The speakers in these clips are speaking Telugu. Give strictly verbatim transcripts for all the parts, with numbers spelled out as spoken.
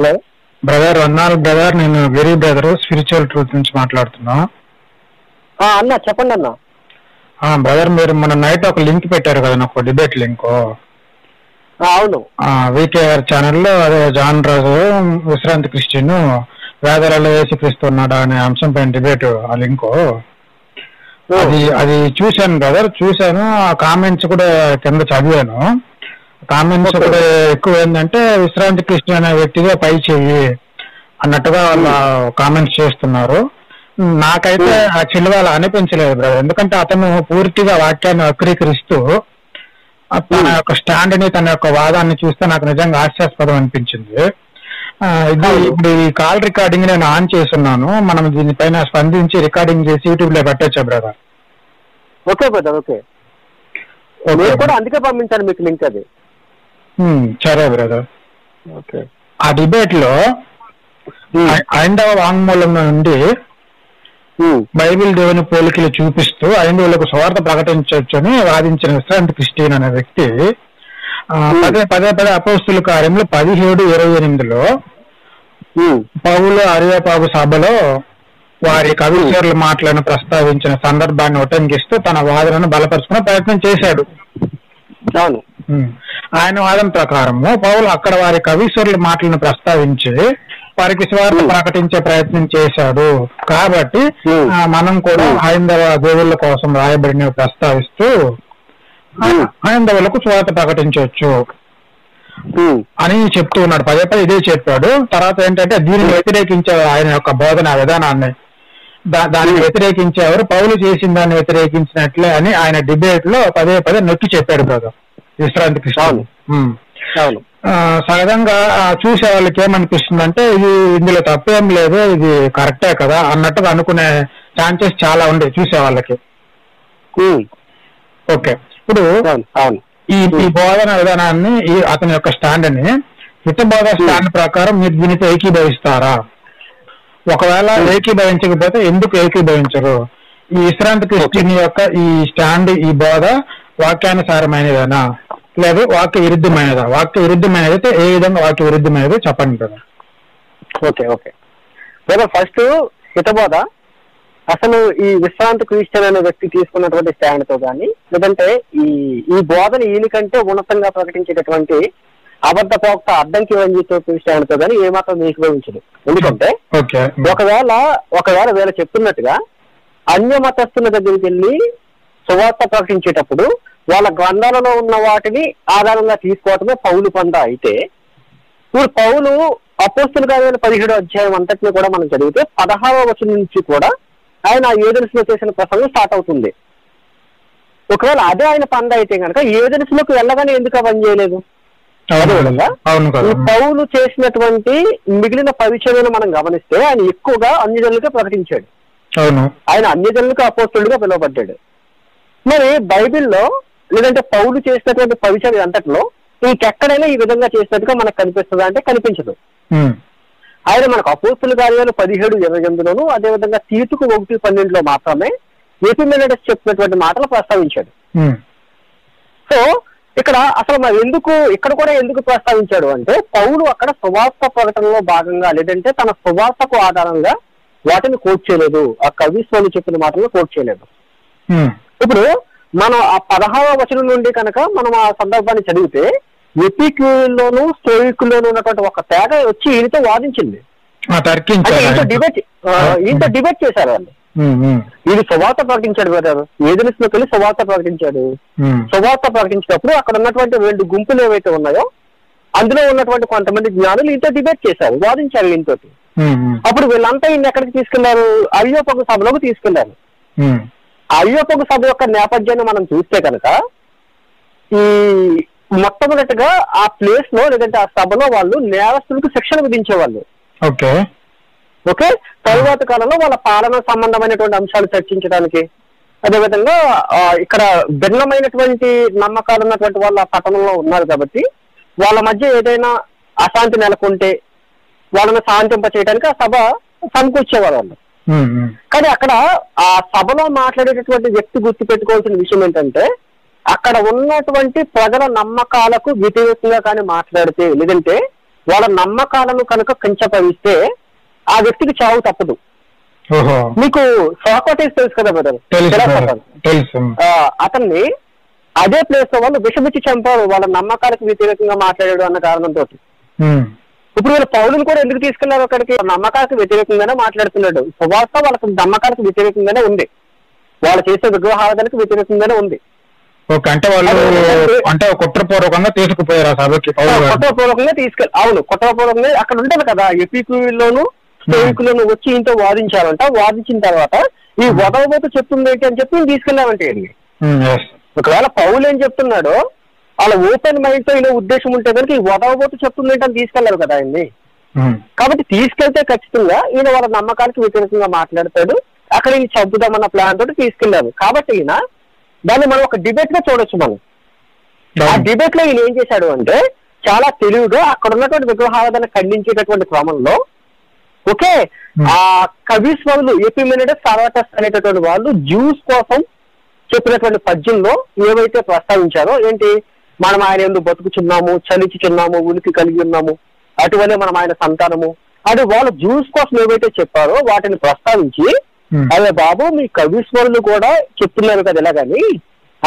హలో బ్రదర్ వన్నాల్ బ్రదర్ నేను వెరీ బ్రదర్ స్పిరిచువల్ ట్రూత్ నుంచి మాట్లాడుతున్నా. ఆ అన్న చెప్పండి అన్న. ఆ బ్రదర్ మీరు మన నైట్ ఒక లింక్ పెట్టారు కదా నాకు డిబేట్ లింక్. అవును వీకేఆర్ ఛానల్లో అదే జాన్ రాజు విశ్రాంతి క్రిస్టియన్ వేదాలలో వేసిస్తున్నాడా అనే అంశం పైన డిబేట్ ఆ లింక్ అది అది చూశాను బ్రదర్. చూశాను ఆ కామెంట్స్ కూడా కింద చదివాను. కామెంట్స్ కూడా ఎక్కువ ఏంటంటే విశ్రాంతి కృష్ణ అనే వ్యక్తిగా పై చెయ్యి అన్నట్టుగా వాళ్ళ కామెంట్స్ చేస్తున్నారు. నాకైతే ఆ చిలువలు అనిపించలేదు బ్రదర్, ఎందుకంటే అతను పూర్తిగా వాక్యాన్ని వక్రీకరిస్తూ తన యొక్క స్టాండ్ ని తన యొక్క వాదాన్ని చూస్తే నాకు నిజంగా హాస్యాస్పదం అనిపించింది. ఇది ఇప్పుడు ఈ కాల్ రికార్డింగ్ నేను ఆన్ చేస్తున్నాను, మనం దీనిపైన స్పందించి రికార్డింగ్ చేసి యూట్యూబ్ లో పెట్టొచ్చా బ్రదర్? ఓకే బ్రదర్, ఓకే కూడా అందుకే పంపించాను మీకు లింక్ అది. సరే బ్రదర్. ఓకే ఆ డిబేట్ లో ఐందవ వాంగ్మూలం నుండి బైబిల్ దేవుని పోలికలు చూపిస్తూ ఐందవులకు స్వార్థ ప్రకటించవచ్చని వాదించిన విశ్రాంతి క్రిస్టియన్ అనే వ్యక్తి పదే పదే పదే అపోస్తుల కార్యంలో పదిహేడు ఇరవై ఎనిమిదిలో పౌలు అరియాపాగు సభలో వారి కవిచరుల మాటలను ప్రస్తావించిన సందర్భాన్ని ఉటంకిస్తూ తన వాదనను బలపరుచుకునే ప్రయత్నం చేశాడు. ఆయన వాదన ప్రకారము పౌలు అక్కడ వారి కవిశ్వరుల మాటలను ప్రస్తావించి వారికి స్వార్థ ప్రకటించే ప్రయత్నం చేశాడు. కాబట్టి మనం కూడా హైందవ దేవుళ్ళ కోసం రాయబడినవి ప్రస్తావిస్తూ హైందవులకు స్వార్థ ప్రకటించవచ్చు అని చెప్తూ ఉన్నాడు. పదే పదే ఇదే చెప్పాడు. తర్వాత ఏంటంటే దీనిని వ్యతిరేకించేవారు ఆయన యొక్క బోధన విధానాన్ని దాన్ని వ్యతిరేకించేవారు పౌలు చేసిన దాన్ని వ్యతిరేకించినట్లే అని ఆయన డిబేట్ లో పదే పదే నొక్కి చెప్పాడు బ్రదర్ విశ్రాంతి కృష్ణుడు. సహజంగా చూసే వాళ్ళకి ఏమనిపిస్తుంది అంటే ఇది ఇందులో తప్పేం లేదు, ఇది కరెక్టే కదా అన్నట్టుగా అనుకునే ఛాన్సెస్ చాలా ఉండే చూసే వాళ్ళకి. ఓకే ఇప్పుడు ఈ బోధన విధానాన్ని ఈ అతని యొక్క స్టాండ్ ని హితబోధ స్టాండ్ ప్రకారం మీరు దీనితో ఏకీభవిస్తారా? ఒకవేళ ఏకీభవించకపోతే ఎందుకు ఏకీభవించరు? ఈ విశ్రాంతి క్రిస్టియన్ యొక్క ఈ స్టాండ్ ఈ బోధ వాక్యానుసారమైనదేనా లేదు వాక్య విరుద్ధమైనదా? వాక్య విరుద్ధమైనది అయితే ఏ విధంగా వాక్య విరుద్ధమైనదో చెప్పండి కదా. ఓకే ఓకే బ్రదర్, ఫస్ట్ హితబోధ అసలు ఈ విశ్రాంతి క్రిస్టియన్ అనే వ్యక్తి తీసుకున్నటువంటి స్టాండ్ తో కానీ లేదంటే ఈ ఈ బోధన ఈయనకంటే ఉన్నతంగా ప్రకటించేటటువంటి అబద్ధ పోక్త అడ్డంకి వంజించేటువంటి స్టాండ్ తో కానీ ఏమాత్రం ఏకీభవించదు. ఎందుకంటే ఒకవేళ ఒకవేళ వీళ్ళు చెప్తున్నట్టుగా అన్య మతస్థుల దగ్గరికి వెళ్ళి సువార్త ప్రకటించేటప్పుడు వాళ్ళ గ్రంథాలలో ఉన్న వాటిని ఆధారంగా తీసుకోవటమే పౌలు పంద అయితే, ఇప్పుడు పౌలు అపోస్తుల కార్యాల పదిహేడు అధ్యాయం అంతటిని కూడా మనం చదివితే పదహారవ వచనం నుంచి కూడా ఆయన ఏథెన్స్ లో చేసిన ప్రసంగం స్టార్ట్ అవుతుంది. ఒకవేళ అదే ఆయన పంద అయితే కనుక ఏథెన్స్ లోకి వెళ్ళగానే ఎందుకు అవన్నీ చేయలేదు? అదేవిధంగా ఈ పౌలు చేసినటువంటి మిగిలిన పరిచర్యను మనం గమనిస్తే ఆయన ఎక్కువగా అన్యజనులుగా ప్రకటించాడు. ఆయన అన్యజనులకు అపోస్తులుగా పిలువబడ్డాడు. మరి బైబిల్లో లేదంటే పౌలు చేసినటువంటి పరిచయం అంతట్లో ఇంకెక్కడైనా ఈ విధంగా చేసినట్టుగా మనకు కనిపిస్తుందా అంటే కనిపించదు. ఆయన మనకు అపోస్తుల కార్యాలు పదిహేడు ఇరవై ఎనిమిదిలోను అదేవిధంగా తీతుకు ఒకటి పన్నెండులో మాత్రమే ఎపిమెనిడస్ చెప్పినటువంటి మాటలు ప్రస్తావించాడు. సో ఇక్కడ అసలు మరి ఎందుకు ఇక్కడ కూడా ఎందుకు ప్రస్తావించాడు అంటే పౌలు అక్కడ సువార్త ప్రకటనలో భాగంగా లేదంటే తన సువార్తకు ఆధారంగా వాటిని కోట్ చేయలేదు, ఆ కవిస్వాలు చెప్పిన మాటలను కోట్ చేయలేదు. ఇప్పుడు మనం ఆ పదహారవ వచనం నుండి కనుక మనం ఆ సందర్భాన్ని చదివితే ఎపిక్యూలోను స్టోయిక్లోను ఉన్నటువంటి ఒక తేడా వచ్చి ఈయనతో వాదించింది, డిబేట్ ఈయనతో డిబేట్ చేశారు వాళ్ళు. ఈయన సువార్త ప్రకటించాడు బ్రదర్, ఏథెన్స్లోకి వెళ్ళి సువార్త ప్రకటించాడు. సువార్త ప్రకటించినప్పుడు అక్కడ ఉన్నటువంటి రెండు గుంపులు ఏవైతే ఉన్నాయో అందులో ఉన్నటువంటి కొంతమంది జ్ఞానులు ఈయనతో డిబేట్ చేశారు, వాదించారు ఈయనతో. అప్పుడు వీళ్ళంతా ఈయన ఎక్కడికి తీసుకెళ్లారు? అరియోపగు సభలోకి తీసుకెళ్లారు. అరియోపగు సభ యొక్క నేపథ్యాన్ని మనం చూస్తే కనుక ఈ మొట్టమొదటిగా ఆ ప్లేస్ లో లేదంటే ఆ సభలో వాళ్ళు నేరస్తులకు శిక్షణ విధించేవాళ్ళు. ఓకే ఓకే తరువాత కాలంలో వాళ్ళ పాలన సంబంధమైనటువంటి అంశాలు చర్చించడానికి అదేవిధంగా ఇక్కడ భిన్నమైనటువంటి నమ్మకాలు ఉన్నటువంటి వాళ్ళ పట్టణంలో ఉన్నారు కాబట్టి వాళ్ళ మధ్య ఏదైనా అశాంతి నెలకొంటే వాళ్ళని శాంతింప చేయడానికి ఆ సభ సమకూర్చేవారు వాళ్ళు. కానీ అక్కడ ఆ సభలో మాట్లాడేటటువంటి వ్యక్తి గుర్తు పెట్టుకోవాల్సిన విషయం ఏంటంటే అక్కడ ఉన్నటువంటి ప్రజల నమ్మకాలకు వ్యతిరేకంగా కానీ మాట్లాడితే లేదంటే వాళ్ళ నమ్మకాలను కనుక కించపరిస్తే ఆ వ్యక్తికి చావు తప్పదు. మీకు సోక్రటీస్ తెలుసు కదా బ్రదర్, అతన్ని అదే ప్లేస్ లో వాళ్ళు విషమిచ్చి చంపారు వాళ్ళ నమ్మకాలకు వ్యతిరేకంగా మాట్లాడాడు అన్న కారణంతో. ఇప్పుడు వీళ్ళ పౌరులు కూడా ఎందుకు తీసుకెళ్లారు అక్కడికి? నమ్మకాలకు వ్యతిరేకంగానే మాట్లాడుతున్నాడు. సువార్త వాళ్ళకి నమ్మకాలకు వ్యతిరేకంగానే ఉంది, వాళ్ళు చేసే విగ్రహారాధనకు వ్యతిరేకంగానే ఉంది. అంటే వాళ్ళు అంటే కుట్రపూర్వకంగా తీసుకుపోయారు, కుట్రపూర్వకంగా తీసుకెళ్ళి. అవును, కుట్రపూర్వకంగా అక్కడ ఉంటారు కదా ఎపిక్యూలోను స్టోయికులను వచ్చి ఇంతో వాదించాలంట. వాదించిన తర్వాత ఈ వదవబోత చెప్తుంది ఏంటి అని చెప్పి తీసుకెళ్లామంటే, ఒకవేళ పౌలు ఏం చెప్తున్నాడో వాళ్ళ ఓపెన్ మైండ్ తో ఇలా ఉద్దేశం ఉంటే కనుక ఈ వదవబోత చెప్తుంది ఏంటి అని తీసుకెళ్లారు కదా ఆయన్ని. కాబట్టి తీసుకెళ్తే ఖచ్చితంగా ఈయన వాళ్ళ నమ్మకానికి వ్యతిరేకంగా మాట్లాడతాడు, అక్కడ ఈయన చంపుదామన్న ప్లాన్ తోటి తీసుకెళ్లారు. కాబట్టి ఈయన దాన్ని మనం ఒక డిబేట్ గా చూడొచ్చు. మనం ఆ డిబేట్ లో ఈయన ఏం చేశాడు అంటే చాలా తెలివిగా అక్కడ ఉన్నటువంటి విగ్రహారాధన ఖండించేటటువంటి క్రమంలో, ఓకే ఆ కవిస్ వాళ్ళు ఎపిమెనిడస్ సారాటస్ అనేటటువంటి వాళ్ళు జ్యూస్ కోసం చెప్పినటువంటి పద్యంలో ఏవైతే ప్రస్తావించారో ఏంటి, మనం ఆయన ఎందుకు బతుకుచున్నాము, చలిచుచున్నాము, ఉనికి కలిగి ఉన్నాము, అటువలే మనం ఆయన సంతానము అది వాళ్ళు జ్యూస్ కోసం ఏవైతే చెప్పారో వాటిని ప్రస్తావించి, అదే బాబు మీ కవీశ్వరులు కూడా చెప్తున్నారు కదా ఇలా కానీ,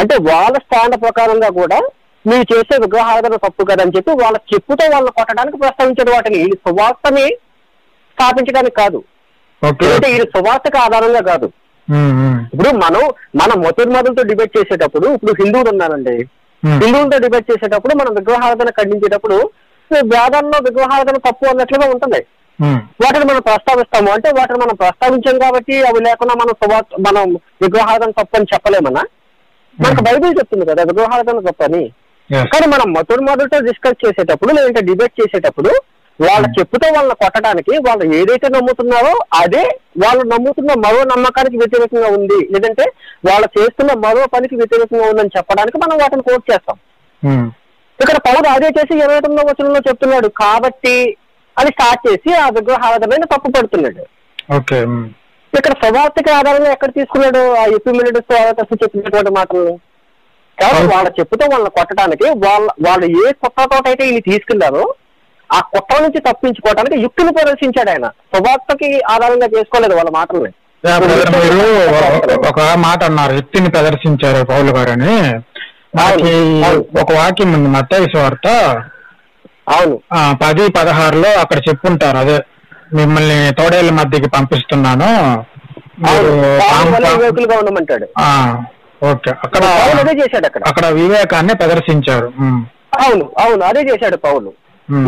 అంటే వాళ్ళ స్థాన ప్రకారంగా కూడా మీరు చేసే విగ్రహారాధన తప్పు కదా అని చెప్పి వాళ్ళ చెప్పుతో వాళ్ళని కొట్టడానికి ప్రస్తావించారు. వాటిని ఈ సువార్తని స్థాపించడానికి కాదు, అంటే ఈ సువార్తకు ఆధారంగా కాదు. ఇప్పుడు మనం మన మతోన్మాదులతో డిబేట్ చేసేటప్పుడు, ఇప్పుడు హిందువులు ఉన్నారండి, హిందువులతో డిబేట్ చేసేటప్పుడు మనం విగ్రహారాధన ఖండించేటప్పుడు వేదాల్లో విగ్రహారాధన తప్పు అన్నట్లుగా ఉంటుంది. వాటిని మనం ప్రస్తావిస్తాము, అంటే వాటిని మనం ప్రస్తావించాం కాబట్టి అవి లేకుండా మనం మనం విగ్రహార్థం తప్పని చెప్పలేమన్నా. మనకు బైబిల్ చెప్తుంది కదా విగ్రహార్థం తప్పని. కానీ మనం మొదటి మొదటితో డిస్కస్ చేసేటప్పుడు లేదంటే డిబేట్ చేసేటప్పుడు వాళ్ళ చెప్పుతో వాళ్ళని కొట్టడానికి వాళ్ళు ఏదైతే నమ్ముతున్నారో అదే వాళ్ళు నమ్ముతున్న మరో నమ్మకానికి వ్యతిరేకంగా ఉంది, లేదంటే వాళ్ళు చేస్తున్న మరో పనికి వ్యతిరేకంగా ఉందని చెప్పడానికి మనం వాటిని కోట్ చేస్తాం. ఇక్కడ పౌరు అదే చేసి ఇరవై తొమ్మిదో వచనంలో చెప్తున్నాడు కాబట్టి అని స్టార్ట్ చేసి ఆ విగ్రహారాధన తప్పు పడుతున్నాడు. ఇక్కడ సువార్తకి ఆధారంగా ఎక్కడ తీసుకున్నాడు? ఆ ఎపిమెనిడస్ సారాటస్ చెప్పినటువంటి మాటలు కాబట్టి వాళ్ళ చెప్పుతో వాళ్ళని కొట్టడానికి వాళ్ళ వాళ్ళు ఏ కుట్రతోట అయితే ఈయన తీసుకెళ్లారో ఆ కుట్ర నుంచి తప్పించుకోవడానికి యుక్తిని ప్రదర్శించాడు ఆయన, సువార్తకి ఆధారంగా చేసుకోలేదు వాళ్ళ మాటల్ని. మీరు ఒక మాట అన్నారు, యుక్తిని ప్రదర్శించారు పౌలు గారు అని. ఒక వాక్యం ఉంది మత్తయి సువార్త అవును పది పదహారులో అక్కడ చెప్పుంటారు, అదే మిమ్మల్ని తోడేళ్ల మధ్యకి పంపిస్తున్నాను అక్కడ వివేకాన్ని ప్రదర్శించారు. అవును అవును అదే చేశాడు పౌలు.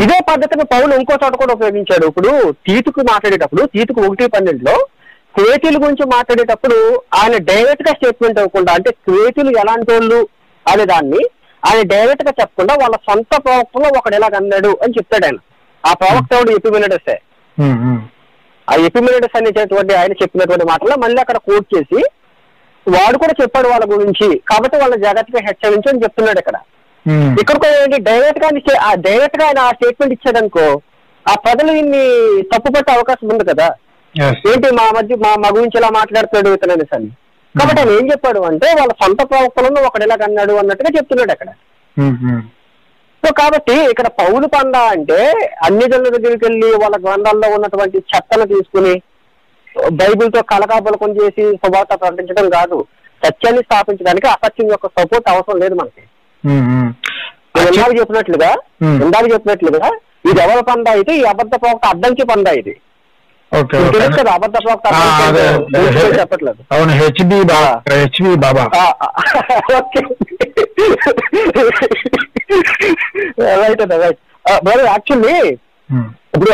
ఇదే పద్ధతిని పౌలు ఇంకో చోట కూడా ఉపయోగించాడు. ఇప్పుడు తీతుకు మాట్లాడేటప్పుడు తీతుకు ఒకటి పన్నెండులో క్రేతీల గురించి మాట్లాడేటప్పుడు ఆయన డైరెక్ట్ గా స్టేట్మెంట్ ఇవ్వకుండా, అంటే క్రేతీలు ఎలాంటి వాళ్ళు అనే దాన్ని ఆయన డైరెక్ట్ గా చెప్పకుండా వాళ్ళ సొంత ప్రవక్తలో ఒకడు ఎలాగ అన్నాడు అని చెప్తాడు ఆయన. ఆ ప్రవక్త ఎవడు? ఎపిమెనిడస్. ఆ ఎపిమెనిడస్ అనేటువంటి ఆయన చెప్పినటువంటి మాటల్లో మళ్ళీ అక్కడ కోట్ చేసి వాడు కూడా చెప్పాడు వాళ్ళ గురించి, కాబట్టి వాళ్ళ జాగ్రత్తగా హెచ్చరించి అని చెప్తున్నాడు ఇక్కడ. ఇక్కడ కూడా ఏంటి, డైరెక్ట్ గా డైరెక్ట్ గా ఆయన ఆ స్టేట్మెంట్ ఇచ్చాడనుకో ఆ ప్రజలు ఇన్ని తప్పుపట్టే అవకాశం ఉంది కదా, ఏంటి మా మధ్య మా మా గురించి ఇలా మాట్లాడుతున్నాడు ఇతను సార్. కాబట్టి ఆయన ఏం చెప్పాడు అంటే వాళ్ళ సొంత ప్రవక్తలను ఒకడు ఎలాగ అన్నాడు అన్నట్టుగా చెప్తున్నాడు అక్కడ. సో కాబట్టి ఇక్కడ పౌలు పండ అంటే అన్ని జనుల దగ్గరికి వెళ్ళి వాళ్ళ గ్రంథాల్లో ఉన్నటువంటి చెత్తను తీసుకుని బైబిల్తో కలకాపలకం చేసి సువార్త ప్రకటించడం కాదు, సత్యాన్ని స్థాపించడానికి అసత్యం యొక్క సపోర్ట్ అవసరం లేదు మనకి. ఇందాక చెప్పినట్లుగా ఇందాక చెప్పినట్లుగా ఇది ఎవరి పండ అయితే ఈ అబద్ధ ప్రవక్త అద్దంకి పండ ఇది చెప్పట్లేదు. యాక్చువల్లీ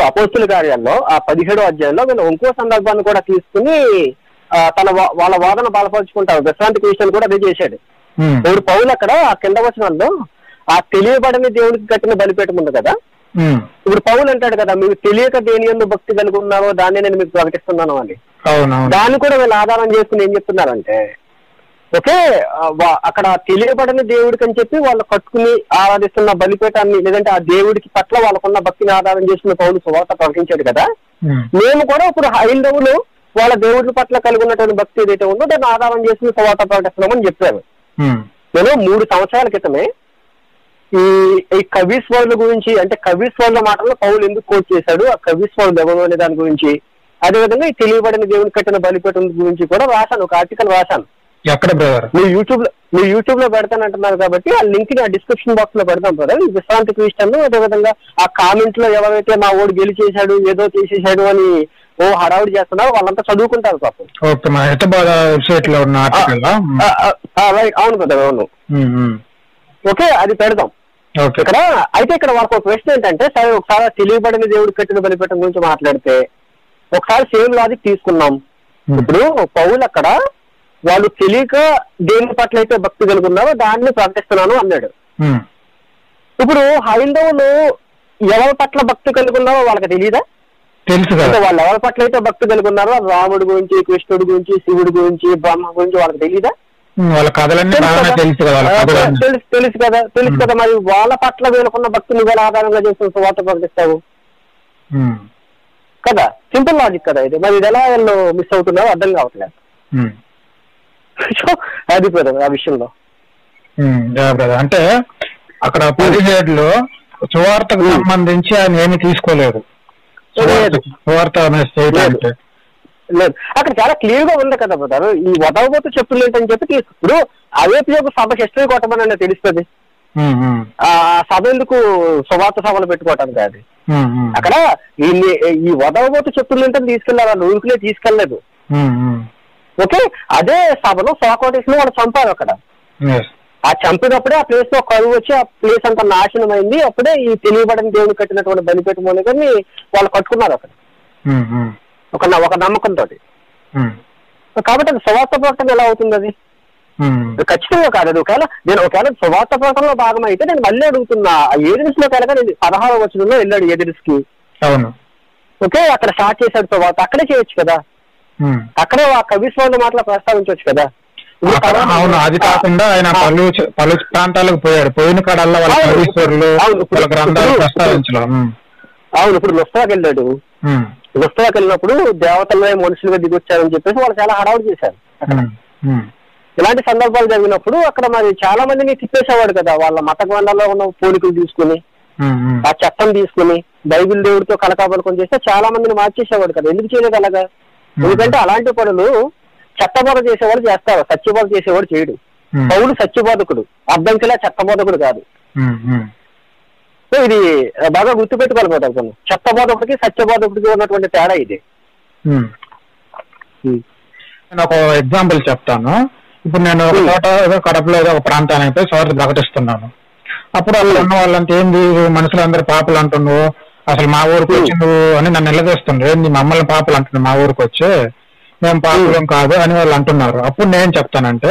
ఇప్పుడు అపోస్తుల కార్యాల్లో ఆ పదిహేడో అధ్యాయంలో వీళ్ళు ఇంకో సందర్భాన్ని కూడా తీసుకుని తన వాళ్ళ వాదన బలపరుచుకుంటారు. విశ్రాంతి క్రిస్టియన్ కూడా అదే చేశాడు. ఇప్పుడు పౌలు అక్కడ ఆ కింద వచనంలో ఆ తెలియబడని దేవునికి కట్టిన బలిపీఠం ఉంది కదా, ఇప్పుడు పౌలు అంటాడు కదా మీకు తెలియక దేని యందు భక్తి కలిగి ఉన్నారో దాన్ని నేను మీకు ప్రకటిస్తున్నాను అని. దాన్ని కూడా వీళ్ళు ఆధారం చేసుకుని ఏం చెప్తున్నారంటే ఓకే అక్కడ తెలియబడని దేవుడికి అని చెప్పి వాళ్ళు కట్టుకుని ఆరాధిస్తున్న బలిపేటాన్ని, లేదంటే ఆ దేవుడికి పట్ల వాళ్ళకున్న భక్తిని ఆధారం చేసుకుని పౌలు సువార్త ప్రకటించాడు కదా. మేము కూడా ఇప్పుడు హైందవులు వాళ్ళ దేవుడి పట్ల కలిగి ఉన్నటువంటి భక్తి ఏదైతే ఉందో దాన్ని ఆధారం చేసుకుని సువార్త ప్రకటిస్తున్నామని చెప్పారు. నేను మూడు సంవత్సరాల క్రితమే కవిస్ వరల్డ్ గురించి అంటే కవిస్ వరల్డ్ మాటల్లో పౌలు ఎందుకు కోట్ చేశాడు, ఆ కవిస్ వరల్డ్ ఎవరు అనే దాని గురించి, అదే విధంగా ఈ తెలియబడిన దేవుని కట్టిన బలిపీఠం గురించి కూడా రాశాను, ఒక ఆర్టికల్ రాశాను. మీరు యూట్యూబ్ లో మీరు యూట్యూబ్ లో పెడతానంటున్నారు కాబట్టి ఆ లింక్ ని ఆ డిస్క్రిప్షన్ బాక్స్ లో పెడతాం కదా, విశ్రాంతి క్రిస్టియన్. అదేవిధంగా ఆ కామెంట్ లో ఎవరైతే మా ఓడి గెలిచేశాడు ఏదో చేసేసాడు అని ఓ హడావుడి చేస్తున్నారు వాళ్ళంతా చదువుకుంటారు పాపం. అవును కదా, అవును. ఓకే, అది పెడదాం ఇక్కడ. అయితే ఇక్కడ వాళ్ళకి ఒక ప్రశ్న ఏంటంటే, సరే ఒకసారి తెలియబడిన దేవుడు కట్టిన బలిపీఠం గురించి మాట్లాడితే ఒకసారి సేమ్ లాజిక్ తీసుకున్నాం. ఇప్పుడు పౌలు అక్కడ వాళ్ళు తెలియక దేని పట్ల అయితే భక్తి కలుగున్నారో దాన్ని ప్రకటిస్తున్నాను అన్నాడు. ఇప్పుడు హైందవులు ఎవరి పట్ల భక్తి కలుగున్నారో వాళ్ళకి తెలియదా? తెలుసు. వాళ్ళు ఎవరి పట్ల అయితే భక్తి కలుగున్నారో రాముడి గురించి, కృష్ణుడి గురించి, శివుడి గురించి, బ్రహ్మ గురించి వాళ్ళకి తెలియదా? తెలుసు కదా, తెలుసు కదా. మరి వాళ్ళ పట్ల వీళ్ళకున్న భక్తి నువ్వు ఎలా ఆధారంగా చేసిన సువార్త ప్రకటిస్తావు కదా? సింపుల్ లాజిక్ కదా ఇది. మరి ఇది ఎలా వీళ్ళు మిస్ అవుతున్నారో అర్థం కావట్లేదు. అది ఆ విషయంలో అంటే అక్కడ పరిచర్యలో సువార్తకు సంబంధించి ఆయన ఏమి తీసుకోలేదు. లేదు, అక్కడ చాలా క్లియర్ గా ఉంది కదా బ్రదర్. ఈ వదవబోతు చెప్పులు ఏంటని చెప్పి ఇప్పుడు అవేపీ యొక్క సభకు హిస్టరీ కొట్టమని తెలుస్తుంది. ఆ సభ ఎందుకు సువార్త సభలు పెట్టుకోవటానికి? అది అక్కడ ఈ వదవబోతు చెప్పులు ఏంటని తీసుకెళ్లారు, ఊరికిలే తీసుకెళ్లేదు. ఓకే, అదే సభలో సోక్రటీస్ ని వాళ్ళు చంపారు. అక్కడ ఆ చంపినప్పుడే ఆ ప్లేస్ లో కరువు వచ్చి ఆ ప్లేస్ అంతా నాశనం అయింది. అప్పుడే ఈ తెలియబడిన దేవుని కట్టినటువంటి బలిపీఠం అనేది వాళ్ళు కట్టుకున్నారు అక్కడ ఒక ఒక నమ్మకంతో. కాబట్టి అది సువార్త ప్రకటన ఎలా అవుతుంది? అది ఖచ్చితంగా కాదు. ఒకవేళ నేను ఒకవేళ సువార్త ప్రకటనలో భాగం అయితే నేను మళ్ళీ అడుగుతున్నా, ఆ ఏడిస్ లో కనుక నేను పదహారు వచనంలో వెళ్ళాడు ఏడిస్ కి. ఓకే, అక్కడ స్టార్ట్ చేశాడు సువార్త, అక్కడే చేయొచ్చు కదా, అక్కడే ఆ కవిస్వాల మాటలు ప్రస్తావించవచ్చు కదా. అవును, అది కాకుండా ఆయన పలు పలు ప్రాంతాలకు పోయాడు, పోయిన కాడల్లా వాళ్ళ కవిశ్వరులు ప్రస్తావించలేదు. అవును, ఇప్పుడు లుస్త్రాకి వెళ్ళాడు. లుస్త్రాకి వెళ్ళినప్పుడు దేవతలే మనుషులుగా దిగొచ్చారని చెప్పేసి వాళ్ళు చాలా హడావుడి చేశారు. ఇలాంటి సందర్భాలు జరిగినప్పుడు అక్కడ మరి చాలా మందిని తిప్పేసేవాడు కదా, వాళ్ళ మత గ్రంథాల్లో ఉన్న పోలికలు తీసుకుని ఆ చట్టం తీసుకుని బైబిల్ దేవుడితో కలకాపలకం చేస్తే చాలా మందిని మార్చేసేవాడు కదా. ఎందుకు చేయలేదు అలాగా? ఎందుకంటే అలాంటి పనులు చట్టబోధ చేసేవాళ్ళు చేస్తారు, సత్యబోధ చేసేవాడు చేయడు. పౌలు సత్యబోధకుడు, అర్థంకిలా చట్టబోధకుడు కాదు. ఇది బాగా గుర్తుపెట్టుకోవాలి. కొన్ని చట్టబోధకుడికి సత్యబోధకుడికి ఉన్నటువంటి తేడా ఇది. నేను ఒక ఎగ్జాంపుల్ చెప్తాను. ఇప్పుడు నేను ఒక చోట ఏదో కడపలో ఏదో ఒక ప్రాంతానికి పోయి సోదరు ప్రకటిస్తున్నాను. అప్పుడు అలా ఉన్న వాళ్ళంతా ఏంది మనుషులందరూ పాపలు అంటున్నావు, అసలు మా ఊరికి వచ్చి నువ్వు అని నన్ను నిలదీస్తుండ్రు, ఏంది మమ్మల్ని పాపలు అంటున్నావు, మా ఊరికి వచ్చి మేము పాపలం కాదు అని వాళ్ళు అంటున్నారు. అప్పుడు నేను చెప్తానంటే,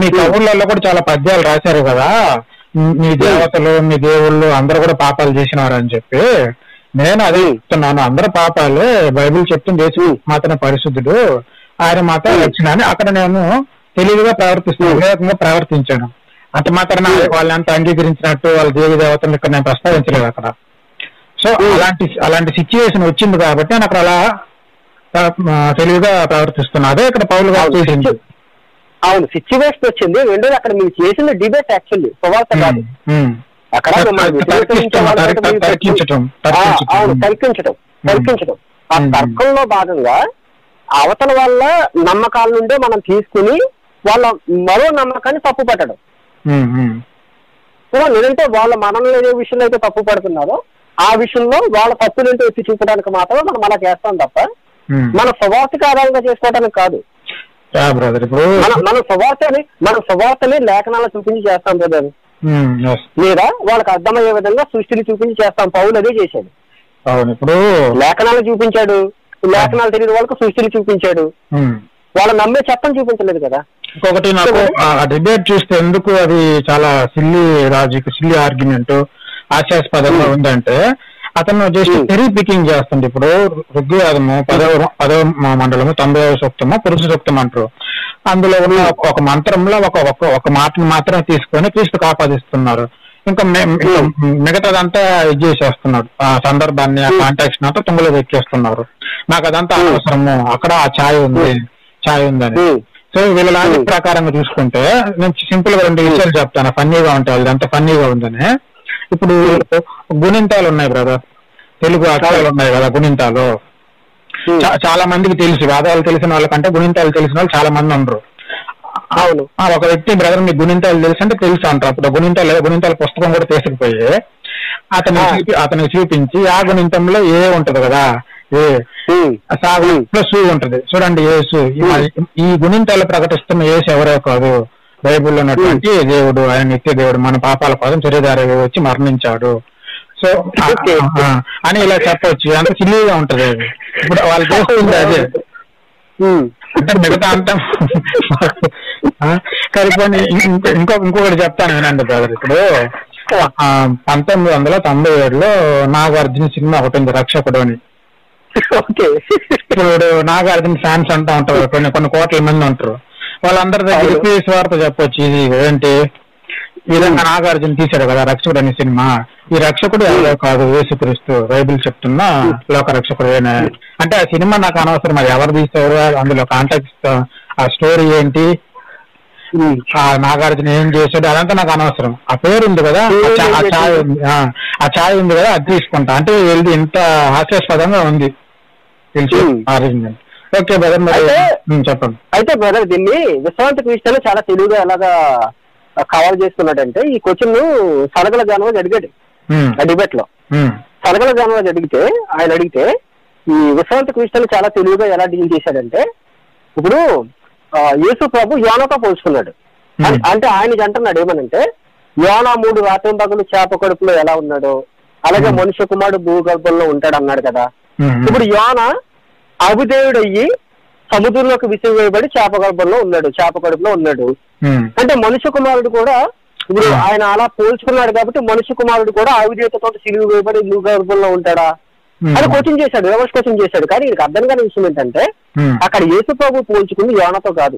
మీ కవుళ్ళల్లో కూడా చాలా పద్యాలు రాశారు కదా, మీ దేవతలు మీ దేవుళ్ళు అందరూ కూడా పాపాలు చేసినారు అని చెప్పి, నేను అదే చెప్తున్నాను, అందరూ పాపాలే, బైబిల్ చెప్తుంది యేసు మాత్రమే పరిశుద్ధుడు, ఆయన మాత్రం వచ్చిన అని అక్కడ నేను తెలివిగా ప్రవర్తిస్తున్నాను, వివేకంగా ప్రవర్తించాను. అంత మాత్రం వాళ్ళని అంతా అంగీకరించినట్టు వాళ్ళ దేవి దేవతలు ఇక్కడ నేను ప్రస్తావించలేదు అక్కడ. సో అలాంటి అలాంటి సిచ్యువేషన్ వచ్చింది కాబట్టి నేను అక్కడ అలా తెలివిగా ప్రవర్తిస్తున్నా, అదే ఇక్కడ పౌలు గారు చేసింది. అవును, సిచ్యువేషన్ వచ్చింది. రెండోది అక్కడ మీరు చేసిన డిబేట్ యాక్చువల్లీ సువార్త కాదు. అక్కడ తర్కించడం తర్కించడం ఆ తర్కంలో భాగంగా అవతల వాళ్ళ నమ్మకాల నుండే మనం తీసుకుని వాళ్ళ మరో నమ్మకాన్ని తప్పు పట్టడం. లేదంటే వాళ్ళ మనల్ని ఏ విషయంలో అయితే తప్పు పడుతున్నారో ఆ విషయంలో వాళ్ళ తప్పులేంటో ఎత్తి చూపడానికి మాత్రమే మనం అలా చేస్తాం తప్ప మన సువార్తకి ఆధారంగా చేసుకోవడానికి కాదు. మన సువార్తని మన సువార్తని లేఖనాలను చూపించి చేస్తాం బ్రదర్, లేదా వాళ్ళకి అర్థమయ్యే విధంగా సృష్టిని చూపించి చేస్తాం. పౌలు అదే చేశాడు. లేఖనాలు చూపించాడు, లేఖనాలు తెలియని వాళ్ళకి సృష్టిని చూపించాడు, వాళ్ళు నమ్మే చట్టం చూపించలేదు కదా. ఇంకొకటి, నాకు ఆ డిబేట్ చూస్తే ఎందుకు అది చాలా సిల్లీ లాజిక్, సిల్లీ ఆర్గ్యుమెంట్, ఆశాస్పదంగా ఉందంటే అతను జస్ట్ తెరీ పికింగ్ చేస్తుంది. ఇప్పుడు ఋగ్వేదము పదవ పదవ మండలము తొంభై సూక్తము పురుష సూక్తం అంటారు. అందులో ఉన్న ఒక మంత్రంలో ఒక ఒక మాటను మాత్రమే తీసుకొని క్రీస్తుకు ఆపాదిస్తున్నారు. ఇంకా మిగతాదంతా ఇది చేసేస్తున్నాడు, ఆ సందర్భాన్ని ఆ కాంటాక్ట్ అంతా తుంగలో తెచ్చేస్తున్నారు. నాకు అదంతా అవసరము, అక్కడ ఆ ఛాయ్ ఉంది ఛాయ్ ఉందని. సో వీళ్ళ లాజిక్ ప్రకారంగా చూసుకుంటే నేను సింపుల్ గా రెండు విషయాలు చెప్తాను, ఫన్నీగా ఉంటాయి అంత ఫన్నీగా ఉందని. ఇప్పుడు గుణింతాలు ఉన్నాయి బ్రదర్, తెలుగు అక్షరాలు ఉన్నాయి కదా గుణింతాలు, చాలా మందికి తెలుసు, వాదాలు తెలిసిన వాళ్ళకంటే గుణింతాలు తెలిసిన వాళ్ళు చాలా మంది ఉండరు. అవును, ఒక వ్యక్తి బ్రదర్ మీకు గుణింతాలు తెలుసు అంటే తెలుసు అంటారు. అప్పుడు గుణింతాలు గుణింతాల పుస్తకం కూడా తీసుకుపోయి అతను అతనికి చూపించి ఆ గుణింతంలో ఏ ఉంటది కదా ఏ సాగు ప్లస్ ఉంటది చూడండి ఏసు, ఈ గుణింతాలు ప్రకటిస్తున్న ఏసు ఎవరో కాదు బైబుల్లో ఉన్నటువంటి దేవుడు, ఆయన నిత్య దేవుడు, మన పాపాల కోసం చర్యదారి వచ్చి మరణించాడు సో అని ఇలా చెప్పవచ్చు. అంత సిల్లీగా ఉంటది అది. ఇప్పుడు వాళ్ళు చేస్తుంది అదే అంటే మిగతా అంతా కరిపోయి. ఇంకో ఇంకొకటి చెప్తాను వినండి బ్రదర్. ఇప్పుడు పంతొమ్మిది వందల తొంభై ఏడులో నాగార్జున సినిమా ఒకటి ఉంది, రక్షకుడు అని. ఇప్పుడు నాగార్జున ఫ్యాన్స్ అంటూ ఉంటారు, కొన్ని కొన్ని కోట్ల మంది ఉంటారు, వాళ్ళందరి దగ్గరికి స్వార్థ చెప్పొచ్చు ఇది ఏంటి ఈ విధంగా నాగార్జున తీశాడు కదా రక్షకుడు అనే సినిమా, ఈ రక్షకుడు ఎవరో కాదు యేసుక్రీస్తు, బైబిల్ చెప్తున్నా లోక రక్షకుడు ఏనా అంటే ఆ సినిమా నాకు అనవసరం, అది ఎవరు తీసేవారు, అందులో కాంటాక్ట్ ఆ స్టోరీ ఏంటి, ఆ నాగార్జున ఏం చేశాడు అదంతా నాకు అనవసరం, ఆ పేరు ఉంది కదా ఆ ఛాయ్ ఉంది ఆ ఛాయ్ ఉంది కదా అది తీసుకుంటా అంటే వెళ్ళి ఇంత హాస్యాస్పదంగా ఉంది తెలుసు. ఓకే బ్రదర్ మరి చెప్పండి. అయితే బ్రదర్ దీన్ని విశ్రాంతి క్రిస్టియన్ చాలా తెలివిగా ఎలాగా కవర్ చేస్తున్నాడంటే ఈ క్వశ్చన్ సలగల జానవాజ్ అడిగాడు డిబేట్ లో, సలగల జానవాజ్ అడిగితే ఆయన అడిగితే ఈ విశ్రాంతి క్రిస్టియన్ చాలా తెలివిగా ఎలా డీల్ చేశాడంటే ఇప్పుడు యేసు ప్రభు యోనాతో పోల్చుకున్నాడు. అంటే ఆయన అంటున్నాడు ఏమనంటే యోనా మూడు రాత్రి పగలు చేప కడుపులో ఎలా ఉన్నాడో అలాగే మనుష్య కుమారుడు భూగర్భంలో ఉంటాడు అన్నాడు కదా. ఇప్పుడు యోనా అవిదేవుడు అయ్యి సముద్రంలోకి విసిరివేయబడి చేప గర్భంలో ఉన్నాడు, చేప కడుపులో ఉన్నాడు. అంటే మనుష్య కుమారుడు కూడా ఇప్పుడు ఆయన అలా పోల్చుకున్నాడు కాబట్టి మనుష్య కుమారుడు కూడా ఆవిదేవతతో సిరివేయబడి భూ గర్భంలో ఉంటాడా అని క్వశ్చన్ చేశాడు, రివర్స్ క్వశ్చన్ చేశాడు. కానీ ఈయనకు అర్థం కాని విషయం ఏంటంటే అక్కడ యేసు ప్రభు పోల్చుకుంది యోనాతో కాదు,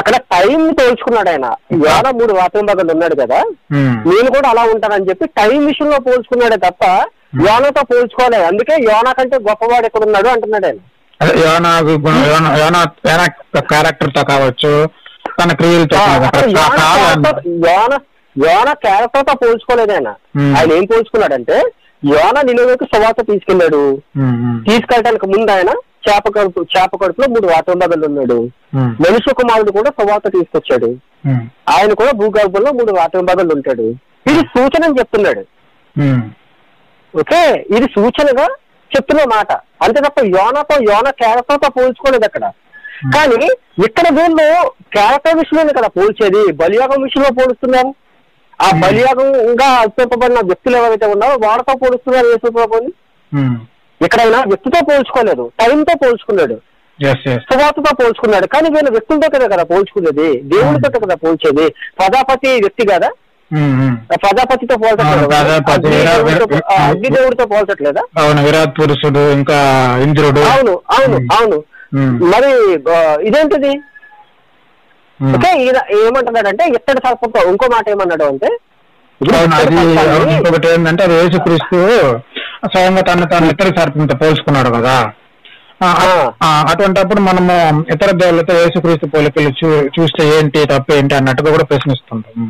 అక్కడ టైం పోల్చుకున్నాడు ఆయన. యోనా మూడు రాత్రి పగలు ఉన్నాడు కదా, నేను కూడా అలా ఉంటానని చెప్పి టైం విషయంలో పోల్చుకున్నాడే తప్ప యోనాతో పోల్చుకోలేదు. అందుకే యోనా కంటే గొప్పవాడు ఎక్కడ ఉన్నాడు అంటున్నాడు ఆయన. క్యారెక్టర్తో కావచ్చు తన క్రియలతో, యోనా క్యారెక్టర్తో పోల్చుకోలేదు ఆయన. ఆయన ఏం పోల్చుకున్నాడంటే యోనా నిలువకి సువార్త తీసుకెళ్లాడు, తీసుకెళ్ళడానికి ముందు ఆయన చేప కడుపు చేప కడుపులో మూడు వాతావరణాలు ఉన్నాడు. మనుష్య కుమారుడు కూడా సువార్త తీసుకొచ్చాడు, ఆయన కూడా భూగర్భంలో మూడు వాతావరణాలు ఉంటాడు. ఇది సూచన అని చెప్తున్నాడు. ఓకే, ఇది సూచనగా చెప్తున్న మాట అంతే తప్ప యోనాతో యోనా క్యారెక్టర్తో పోల్చుకోలేదు అక్కడ. కానీ ఇక్కడ వీళ్ళు క్యారెక్టర్ విషయంలో కదా పోల్చేది, బలియాగం విషయంలో పోలుస్తున్నారు. ఆ బలియాగంగా అర్పింపబడిన వ్యక్తులు ఎవరైతే ఉన్నారో వారితో పోలుస్తున్నారు యేసు ప్రభుని. ఎక్కడైనా వ్యక్తితో పోల్చుకోలేదు, టైంతో పోల్చుకున్నాడు, సువార్తతో పోల్చుకున్నాడు. కానీ వీళ్ళు వ్యక్తులతో కదా కదా పోల్చుకునేది, దేవుడితో కదా పోల్చేది. ప్రజాపతి వ్యక్తి కదా, ప్రజాపతితో పోల్చట్లేదా, అగ్నిదేవుడితో పోల్చట్లేదా? అవును, విరాట్ పురుషుడు ఇంకా ఇంద్రుడు. అవును అవును అవును మరి ఇదేంటిది? ఓకే, ఈయన ఏమంటున్నాడంటే ఇత్తడి సర్పంతో. ఇంకో మాట ఏమన్నాడు అంటే ఒకటి ఏంటంటే యేసుక్రీస్తు స్వయంగా తను తాను ఇత్తడి సర్పంతో పోల్చుకున్నాడు కదా, అటువంటిప్పుడు మనము ఇతర దేవులతో యేసుక్రీస్తు పోలికలు చూ చూస్తే ఏంటి తప్పు ఏంటి అన్నట్టుగా కూడా ప్రశ్నిస్తుంటాం.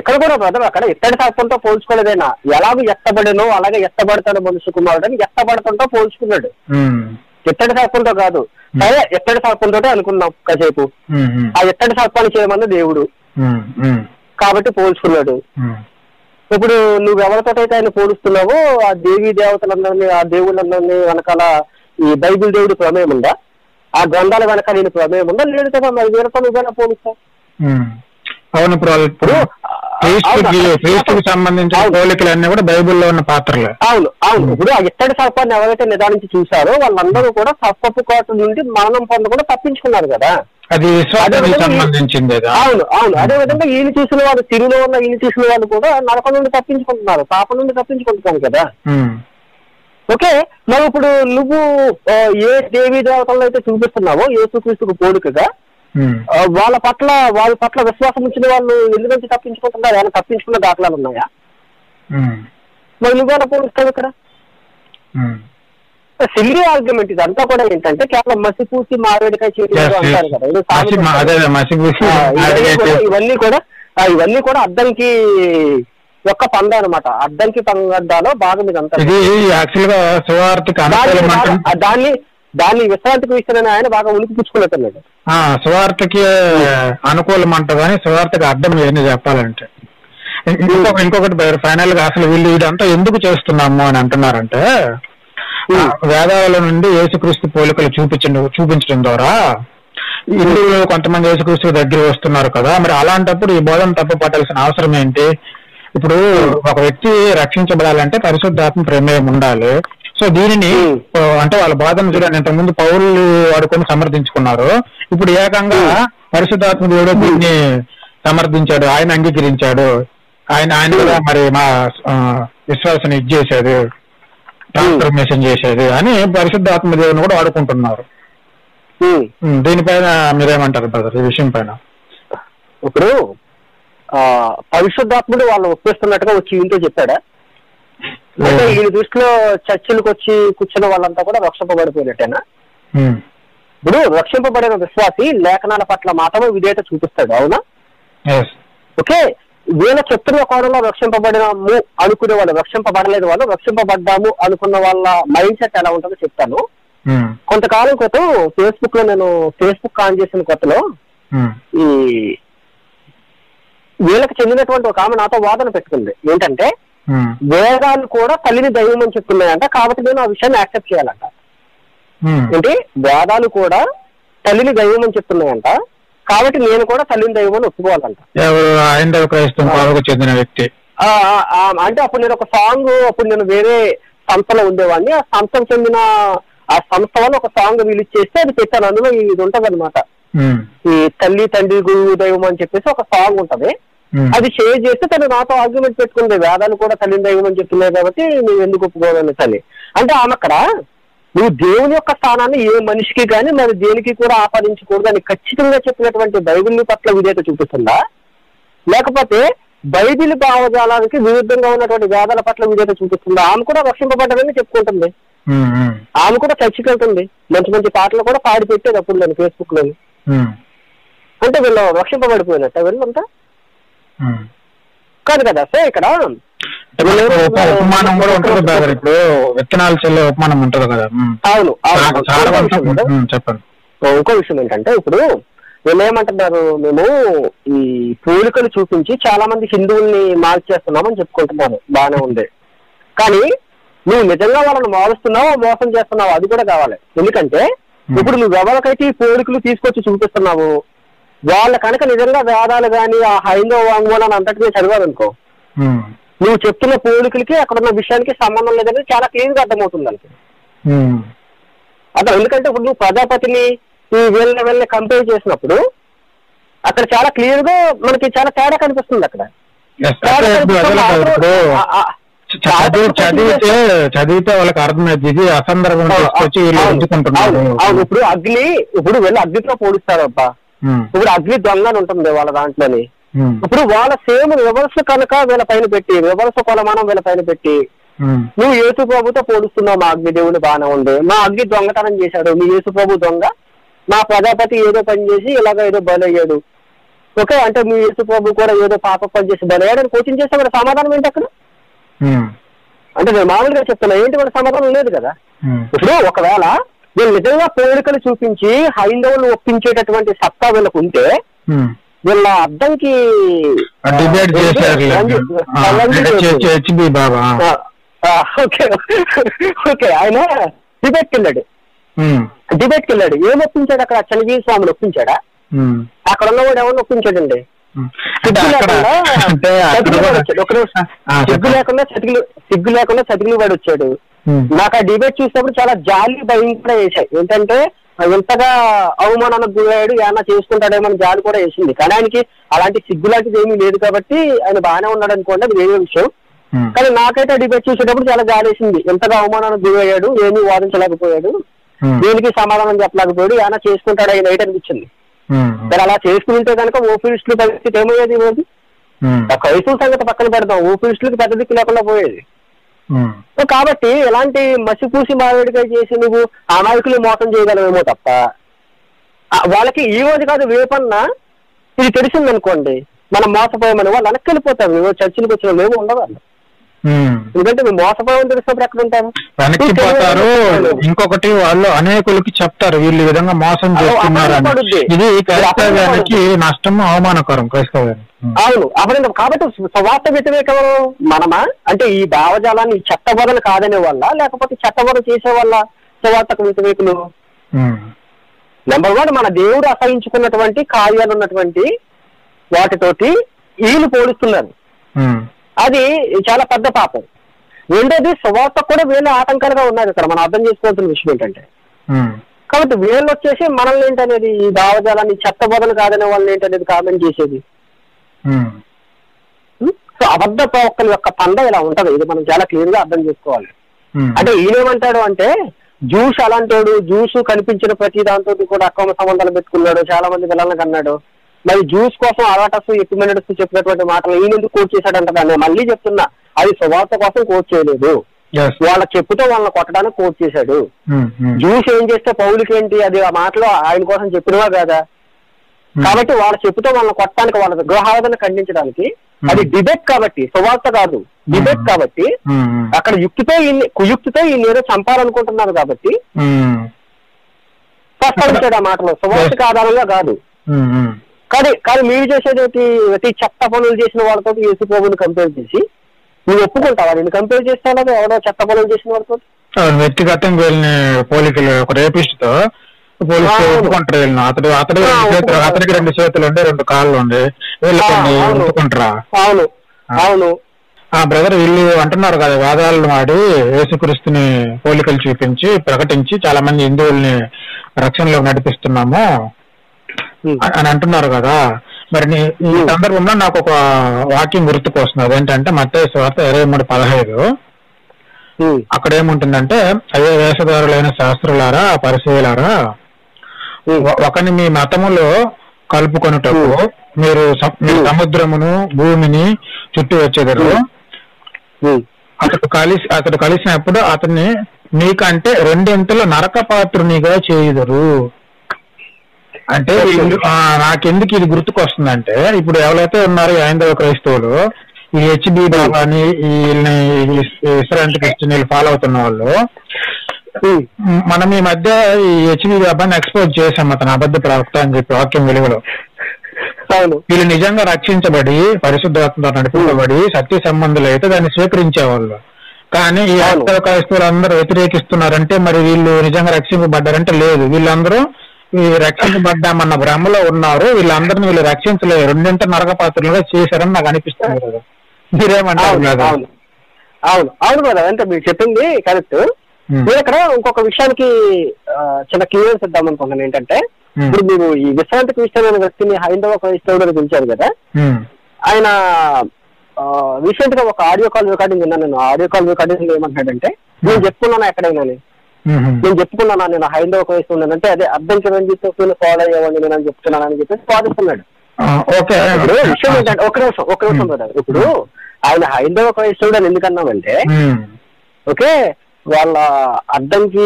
ఇక్కడ కూడా బ్రదర్ అక్కడ ఇత్తడి సర్పంతో పోల్చుకోలేదైనా, ఎలాగో ఎత్తబడినో అలాగే ఎత్తబడతాడు మనుషు కుమారుడు అని ఎత్తబడతంతో పోల్చుకున్నాడు, ఇత్తడి సర్పంతో కాదు. సరే ఎత్తడి సర్పంతో అనుకున్నాం కాసేపు, ఆ ఎత్తడి సర్పాన్ని చేయమన్న దేవుడు కాబట్టి పోల్చుకున్నాడు. ఇప్పుడు నువ్వెవరితోటైతే ఆయన పోలుస్తున్నావో ఆ దేవీ దేవతలందరినీ ఆ దేవుళ్ళందరినీ వెనకాల ఈ బైబిల్ దేవుడి ప్రమేయం ఉందా, ఆ గ్రంథాల వెనక నేను ప్రమేయం ఉందా లేదు కదా, మరి వీళ్ళతో నువ్వేనా పోలుస్తావు? అవును, ఇప్పుడు బైబిల్లో ఉన్న పాత్రలు. అవును అవును ఇప్పుడు ఆ ఇత్తడి సర్పాన్ని ఎవరైతే నిదానించి చూసారో వాళ్ళందరూ కూడా సర్పపు కాటు నుండి మరణం పొందకుండా తప్పించుకున్నారు కదా, అది సంబంధించింది. అవును అవును అదే విధంగా ఈయన చూసిన వాళ్ళు, తిరుగులో ఉన్న ఈయన చూసిన వాళ్ళు కూడా నరకం నుండి తప్పించుకుంటున్నారు, పాపం నుండి తప్పించుకుంటున్నారు కదా. ఓకే, మరి ఇప్పుడు నువ్వు ఏ దేవీ దేవతలను అయితే చూపిస్తున్నావో యేసుక్రీస్తుకు పోలికగా వాళ్ళ పట్ల వాళ్ళ పట్ల విశ్వాసం ఉంచిన వాళ్ళు ఎందుకు నుంచి తప్పించుకుంటున్నారు? ఏమైనా తప్పించుకున్న దాఖలాలు ఉన్నాయా? మరి నువ్వేనా పోలుస్తావు ఇక్కడ? సిల్లీ ఆర్గ్యుమెంట్ ఇదంతా కూడా ఏంటంటే కేవలం మసిపూసి మారేడుకాయ చేతులు అంటారు కదా, ఇవన్నీ కూడా ఇవన్నీ కూడా అద్దంకి యొక్క పంద అనమాట. అద్దంకి పంగడ్డాలో భాగం ఇదంతా దాన్ని దాన్ని విశ్రాంతి క్రిస్టియన్ ఆయన బాగా ఉనికి పుచ్చుకున్నట్టున్నాడు. స్వార్థకి అనుకూలం అంటదని స్వార్థకి అర్థం ఏమీ చెప్పాలంటే ఇంకొక ఇంకొకటి ఫైనల్ గా అసలు వీళ్ళు ఇదంతా ఎందుకు చేస్తున్నాము అని అంటున్నారంటే వేదాల నుండి యేసుక్రీస్తు పోలికలు చూపించడం చూపించడం ద్వారా హిందువులు కొంతమంది యేసుక్రీస్తు దగ్గర వస్తున్నారు కదా, మరి అలాంటప్పుడు ఈ బోధన తప్పు పట్టాల్సిన అవసరం ఏంటి? ఇప్పుడు ఒక వ్యక్తి రక్షించబడాలంటే పరిశుద్ధాత్మ ప్రమేయం ఉండాలి. సో దీనిని అంటే వాళ్ళ బాధను చూడండి, ఇంతకుముందు పౌరులు వాడుకొని సమర్థించుకున్నారు, ఇప్పుడు ఏకంగా పరిశుద్ధాత్మ దేవుడు దీన్ని సమర్థించాడు, ఆయన అంగీకరించాడు, ఆయన ఆయన కూడా మరి మా విశ్వాసాన్ని ఇది చేశాడు, ట్రాన్స్ఫర్మేషన్ చేసేది అని పరిశుద్ధాత్మ దేవుని కూడా వాడుకుంటున్నారు. దీనిపైన మీరేమంటారు బ్రదర్ ఈ విషయం పైన? ఇప్పుడు పరిశుద్ధాత్ముడు వాళ్ళు ఒప్పిస్తున్నట్టుగా వచ్చి ఇంట్లో చెప్పాడా? అంటే ఈ దృష్టిలో చర్చిలకు వచ్చి కూర్చున్న వాళ్ళంతా కూడా రక్షింపబడిపోయినట్టేనా? ఇప్పుడు రక్షింపబడిన విశ్వాసి లేఖనాల పట్ల మాత్రమే విధేయత చూపిస్తాడు, అవునా? ఓకే, వీళ్ళ చెప్తున్న కోణంలో రక్షింపబడినాము అనుకునే వాళ్ళు, రక్షింపబడలేదు వాళ్ళు, రక్షింపబడ్డాము అనుకున్న వాళ్ళ మైండ్ సెట్ ఎలా ఉంటుందో చెప్తాను. కొంతకాలం క్రితం ఫేస్బుక్ లో నేను ఫేస్బుక్ ఆన్ చేసిన కొత్తలో ఈ వీళ్ళకి చెందినటువంటి ఒక ఆమె నాతో వాదన పెట్టుకుంది. ఏంటంటే వేదాలు కూడా తల్లిని దైవం అని చెప్తున్నాయంట, కాబట్టి నేను ఆ విషయాన్ని యాక్సెప్ట్ చేయాలంట. ఏంటి, వేదాలు కూడా తల్లిని దైవం అని చెప్తున్నాయంట, కాబట్టి నేను కూడా తల్లిని దైవం అని ఒప్పుకోవాలంట. అంటే అప్పుడు నేను ఒక సాంగ్, అప్పుడు నేను వేరే సంస్థలో ఉండేవాడిని, ఆ సంస్థకు చెందిన ఆ సంస్థ వల్ల ఒక సాంగ్ రిలీజ్ చేస్తే అది పెట్టాను. అందులో ఇది ఉంటది అనమాట, ఈ తల్లి తండ్రి గురువు దైవం అని చెప్పేసి ఒక సాంగ్ ఉంటది. అది షేర్ చేస్తే తను నాతో ఆర్గ్యుమెంట్ పెట్టుకుంది, వేదాలు కూడా తల్లిని దైవం అని చెప్తున్నాయి కాబట్టి నువ్వు ఎందుకు ఒప్పుకోవాలని తల్లి అంటే. ఆమె అక్కడ నువ్వు దేవుని యొక్క స్థానాన్ని ఏ మనిషికి కానీ మరి దేనికి కూడా ఆపాదించకూడదు అని ఖచ్చితంగా చెప్పినటువంటి బైబిల్ పట్ల విధేయత చూపిస్తుందా, లేకపోతే బైబిల్ భావజాలానికి విరుద్ధంగా ఉన్నటువంటి వేదాల పట్ల విధేయత చూపిస్తుందా? ఆమె కూడా రక్షింపబడ్డదని చెప్పుకుంటుంది, ఆమె కూడా చర్చికి వెళ్తుంది, మంచి మంచి పాటలు కూడా పాడి పెట్టేది అప్పుడు నేను ఫేస్బుక్ లో. అంటే వీళ్ళు రక్షింపబడిపోయినట్ట వీళ్ళంతా కాదు కదా. సో ఇక్కడ ఉపమానం కూడా ఉంటుంది బ్రదర్, ఇప్పుడు విత్తనాలు చెల్లే ఉపమానం ఉంటుంది కదా. అవును అవును చెప్పండి. ఇంకో విషయం ఏంటంటే ఇప్పుడు వీళ్ళేమంటున్నారు, మేము ఈ పోలికలు చూపించి చాలా మంది హిందువుల్ని మార్చేస్తున్నామని చెప్పుకుంటున్నాను, బాగానే ఉంది. కానీ నువ్వు నిజంగా వాళ్ళని మారుస్తున్నావో మోసం చేస్తున్నావో అది కూడా కావాలి. ఎందుకంటే ఇప్పుడు నువ్వు ఎవరికైతే ఈ పోలికలు తీసుకొచ్చి చూపిస్తున్నావు, వాళ్ళ కనుక నిజంగా వేదాలు కానీ ఆ హైందవ వాంగ్మూలాన్ని అంతటినీ చదివాలనుకో, నువ్వు చెప్తున్న పోలికలకి అక్కడ ఉన్న విషయానికి సంబంధం లేదని చాలా క్లియర్ గా అర్థమవుతుంది దానికి అతను. ఎందుకంటే ఇప్పుడు నువ్వు ప్రజాపతిని ఈ వీళ్ళని వీళ్ళని కంపేర్ చేసినప్పుడు అక్కడ చాలా క్లియర్ గా మనకి చాలా తేడా కనిపిస్తుంది. అక్కడ చదివితే వాళ్ళకి అర్థమైంది అసందర్భం. అవును, ఇప్పుడు అగ్ని, ఇప్పుడు వీళ్ళు అగ్నితో పోలిస్తారు అబ్బా. ఇప్పుడు అగ్ని దొంగ ఉంటుంది వాళ్ళ దాంట్లోని. ఇప్పుడు వాళ్ళ సేమ్ రివర్స్ కనుక వీళ్ళ పైన పెట్టి, రివర్స్ కొలమానం వీళ్ళ పైన పెట్టి నువ్వు యేసు ప్రభుతో పోలుస్తున్నావు, మా అగ్ని దేవుడు బాగానే ఉంది, మా అగ్ని దొంగతనం చేశాడు, మీ యేసు ప్రభు దొంగ, మా ప్రజాపతి ఏదో పని చేసి ఇలాగ ఏదో బలయ్యాడు, ఓకే అంటే మీ యేసు ప్రభు కూడా ఏదో పాప పని చేసి బలయ్యాడు అని కోచింగ్ చేస్తే వాళ్ళ సమాధానం ఏంటి అక్కడ? అంటే నేను మామూలుగా చెప్తున్నా, ఏంటి వాళ్ళ సమాధానం లేదు కదా. ఇప్పుడు ఒకవేళ వీళ్ళు నిజంగా పోలికలు చూపించి హైందవులు ఒప్పించేటటువంటి సత్తా వీళ్ళకు ఉంటే వీళ్ళ అద్దంకి ఓకే ఆయన డిబేట్కి వెళ్ళాడు, డిబేట్కి వెళ్ళాడు ఏం ఒప్పించాడు అక్కడ? చంద్రజీవి స్వామిని ఒప్పించాడా? అక్కడ ఉన్నవాడు ఎవరిని ఒప్పించాడండి? సిగ్గు లేకుండా చతికిలు సిగ్గు లేకుండా చతికిలు వాడు వచ్చాడు. నాకు ఆ డిబేట్ చూసినప్పుడు చాలా జాలి భయం కూడా వేసాయి. ఏంటంటే ఎంతగా అవమానానికి గురయ్యాడు, ఏమన్నా చేసుకుంటాడేమో అని జాలి కూడా వేసింది. కానీ ఆయనకి అలాంటి సిగ్గులాంటిది ఏమీ లేదు కాబట్టి ఆయన బాగానే ఉన్నాడు అనుకోండి, అది వేరే విషయం. కానీ నాకైతే ఆ డిబేట్ చూసేటప్పుడు చాలా జాలి వేసింది, ఎంతగా అవమానానికి గురయ్యాడు, ఏమీ వాదించలేకపోయాడు, దీనికి సమాధానం చెప్పలేకపోయాడు, ఏమన్నా చేసుకుంటాడు ఆయన నైట్ అనిపించింది. మరి అలా చేసుకుంటే కనుక ఓపీస్టుల పరిస్థితి ఏమయ్యేది? క్రైస్తవుల సంగతి పక్కన పెడతాం, ఓపీస్టులకు పెద్ద దిక్కు లేకుండా పోయేది. సో కాబట్టి ఇలాంటి మసిపూసి మారడికై చేసి నువ్వు అమాయకులు మోసం చేయగలవేమో తప్ప వాళ్ళకి ఈ రోజు కాదు రేపన్నా ఇది తెలిసిందనుకోండి మనం మోసపోయామని వాళ్ళు వెనక్కి వెళ్ళిపోతారు. నువ్వు చర్చిలకు వచ్చిన మేము ఉండవాలి, ఎందుకంటే మేము మోసపోయామని తెలిసినప్పుడు ఎక్కడ ఉంటాము, వెనక్కిపోతారు. ఇంకొకటి వాళ్ళు అనేకులకి చెప్తారు వీళ్ళు ఈ విధంగా మోసం చేస్తున్నారు, ఇది క్రైస్తవానికి నష్టము అవమానకరం క్రైస్తవానికి. అవును అప్పుడు కాబట్టి స్వార్థ వ్యతిరేక మనమా అంటే ఈ భావజాలాన్ని చెత్త బోధలు కాదనే వల్ల లేకపోతే చెత్త బోధ చేసే వల్ల స్వార్థకు వ్యతిరేకులు. నెంబర్ వన్ మన దేవుడు అసహించుకున్నటువంటి కార్యాలు ఉన్నటువంటి వాటితోటి వీళ్ళు పోలుస్తున్నారు, అది చాలా పెద్ద పాపం. రెండోది స్వార్థకు కూడా వీళ్ళు ఆటంకాలుగా ఉన్నారు ఇక్కడ మనం అర్థం చేసుకోవాల్సిన విషయం ఏంటంటే. కాబట్టి వీళ్ళు వచ్చేసి మనల్ని ఏంటనేది ఈ భావజాలాన్ని చెత్త బోధలు కాదనే వాళ్ళని ఏంటనేది కామెంట్ చేసేది. సో అబద్ధ ప్రవక్తల యొక్క పండ ఇలా ఉంటది, ఇది మనం చాలా క్లియర్ గా అర్థం చేసుకోవాలి. అంటే ఈయనేమంటాడు అంటే జ్యూస్ అలాంటోడు, జ్యూస్ కనిపించిన ప్రతి దాంతో కూడా అక్రమ సంబంధాలు పెట్టుకున్నాడు, చాలా మంది పిల్లలకి అన్నాడు. మరి జ్యూస్ కోసం అలాటస్ ఎక్విమెంట్స్ చెప్పినటువంటి మాటలు ఈయన ఎందుకు కోట్ చేశాడంట, దాన్ని మళ్ళీ చెప్తున్నా అది సువార్త కోసం కోట్ చేయలేదు, వాళ్ళకి చెప్పుతో వాళ్ళని కొట్టడానికి కోట్ చేశాడు. జ్యూస్ ఏం చేస్తే పౌలుకి ఏంటి, అది ఆ మాటలో ఆయన కోసం చెప్పినవా కదా. కాబట్టి వాళ్ళ చెప్పుతో వాళ్ళని కొట్టడానికి వాళ్ళ విగ్రహాలను ఖండించడానికి అది డిబేట్ కాబట్టి సువార్త కాదు, డిబేట్ కాబట్టి అక్కడ యుక్తితో కుయుక్తితో ఈ నేరో చంపాలనుకుంటున్నారు కాబట్టి స్పష్టపరిచాడు ఆ మాటలో, సువార్తకు ఆధారంగా కాదు. కానీ కానీ మీరు చేసేది ప్రతి చెత్త పనులు చేసిన వాళ్ళతో యేసు ప్రభువుని కంపేర్ చేసి నువ్వు ఒప్పుకుంటావా, నేను కంపేర్ చేస్తాను ఎవరో చెత్త పనులు చేసిన వాళ్ళతో వ్యక్తిగతంగా పోలికలు రేపిస్తూ అతడు అతడు అతడికి రెండు చేతులు ఉండే రెండు కాళ్ళు ఉండే వెళ్ళుకుంటారా. అవును అవును ఆ బ్రదర్ వీళ్ళు అంటున్నారు కదా వాదాలను వాడి యేసుక్రీస్తుని పోలికలు చూపించి ప్రకటించి చాలా మంది హిందువుల్ని రక్షణలోకి నడిపిస్తున్నాము అని అంటున్నారు కదా. మరి ఈ సందర్భంలో నాకు ఒక వాక్యం గుర్తుకు వస్తుంది, అదేంటంటే మత్తయి సువార్త ఇరవై మూడు పదహైదు, అక్కడ ఏముంటుందంటే అయ్యో వేషధారులైన శాస్త్రులారా పరిశీలారా ఒకని మీ మతములో కలుపుకొనుటకు మీరు సముద్రమును భూమిని చుట్టి వచ్చేదారు, అతడు కలిసి అతడు కలిసినప్పుడు అతన్ని నీకంటే రెండింతలు నరక పాత్రునిగా చేయుదురు. అంటే నాకెందుకు ఇది గుర్తుకొస్తుందంటే ఇప్పుడు ఎవరైతే ఉన్నారు హైందవ క్రైస్తవులు ఈ హెచ్బి బాబాని వీళ్ళని విశ్రాంతి క్రిస్టియన్ వీళ్ళు ఫాలో అవుతున్న వాళ్ళు, మనం ఈ మధ్య ఈ హెచ్బి బాబాని ఎక్స్పోజ్ చేసాం అతను అబద్ధ ప్రవక్త అని చెప్పి వాక్యం వెలుగులో. వీళ్ళు నిజంగా రక్షించబడి పరిశుద్ధాత్మతో నడిపించబడి సత్య సంబంధులు అయితే దాన్ని స్వీకరించేవాళ్ళు, కానీ ఈ ఆర్థిక క్రైస్తవులు అందరూ వ్యతిరేకిస్తున్నారంటే మరి వీళ్ళు నిజంగా రక్షింపబడ్డారంటే లేదు, వీళ్ళందరూ రక్షించబడ్డామన్న భ్రమలో ఉన్నారు, వీళ్ళందరినీ వీళ్ళు రక్షించలేదు రెండింటి నరక పాత్రలుగా చేశారని నాకు అనిపిస్తుంది కదా, మీరేమంటారు కదా. అవును అవును కదా అంటే మీరు చెప్పింది కరెక్ట్. మీరు ఇక్కడ ఇంకొక విషయానికి చిన్న క్లియరెన్స్ ఇద్దాం అనుకుంటున్నాను ఏంటంటే ఇప్పుడు మీరు ఈ విశ్రాంతి క్రిస్టియన్ అనే వ్యక్తిని హైందవ క్రైస్తవుడు పిలిచారు కదా, ఆయన రీసెంట్ గా ఒక ఆడియో కాల్ రికార్డింగ్ విన్నాను నేను. ఆడియో కాల్ రికార్డింగ్ ఏమంటున్నాడంటే నేను చెప్పుకున్నాను ఎక్కడైనా నేను చెప్పుకున్నాను నేను హైందవ క్రైస్తవుడు అంటే అదే అభ్యంతరం చెప్పి ఫాలో అయ్యేవాడిని నేను అని చెప్తున్నాను అని చెప్పేసి వాదిస్తున్నాడు. ఓకే ఇప్పుడు విషయం ఏంటంటే ఒక నిమిషం ఒక నిమిషం కదా ఇప్పుడు ఆయన హైందవ క్రైస్తవుడు అని ఎందుకన్నామంటే ఓకే వాళ్ళ అద్దంకి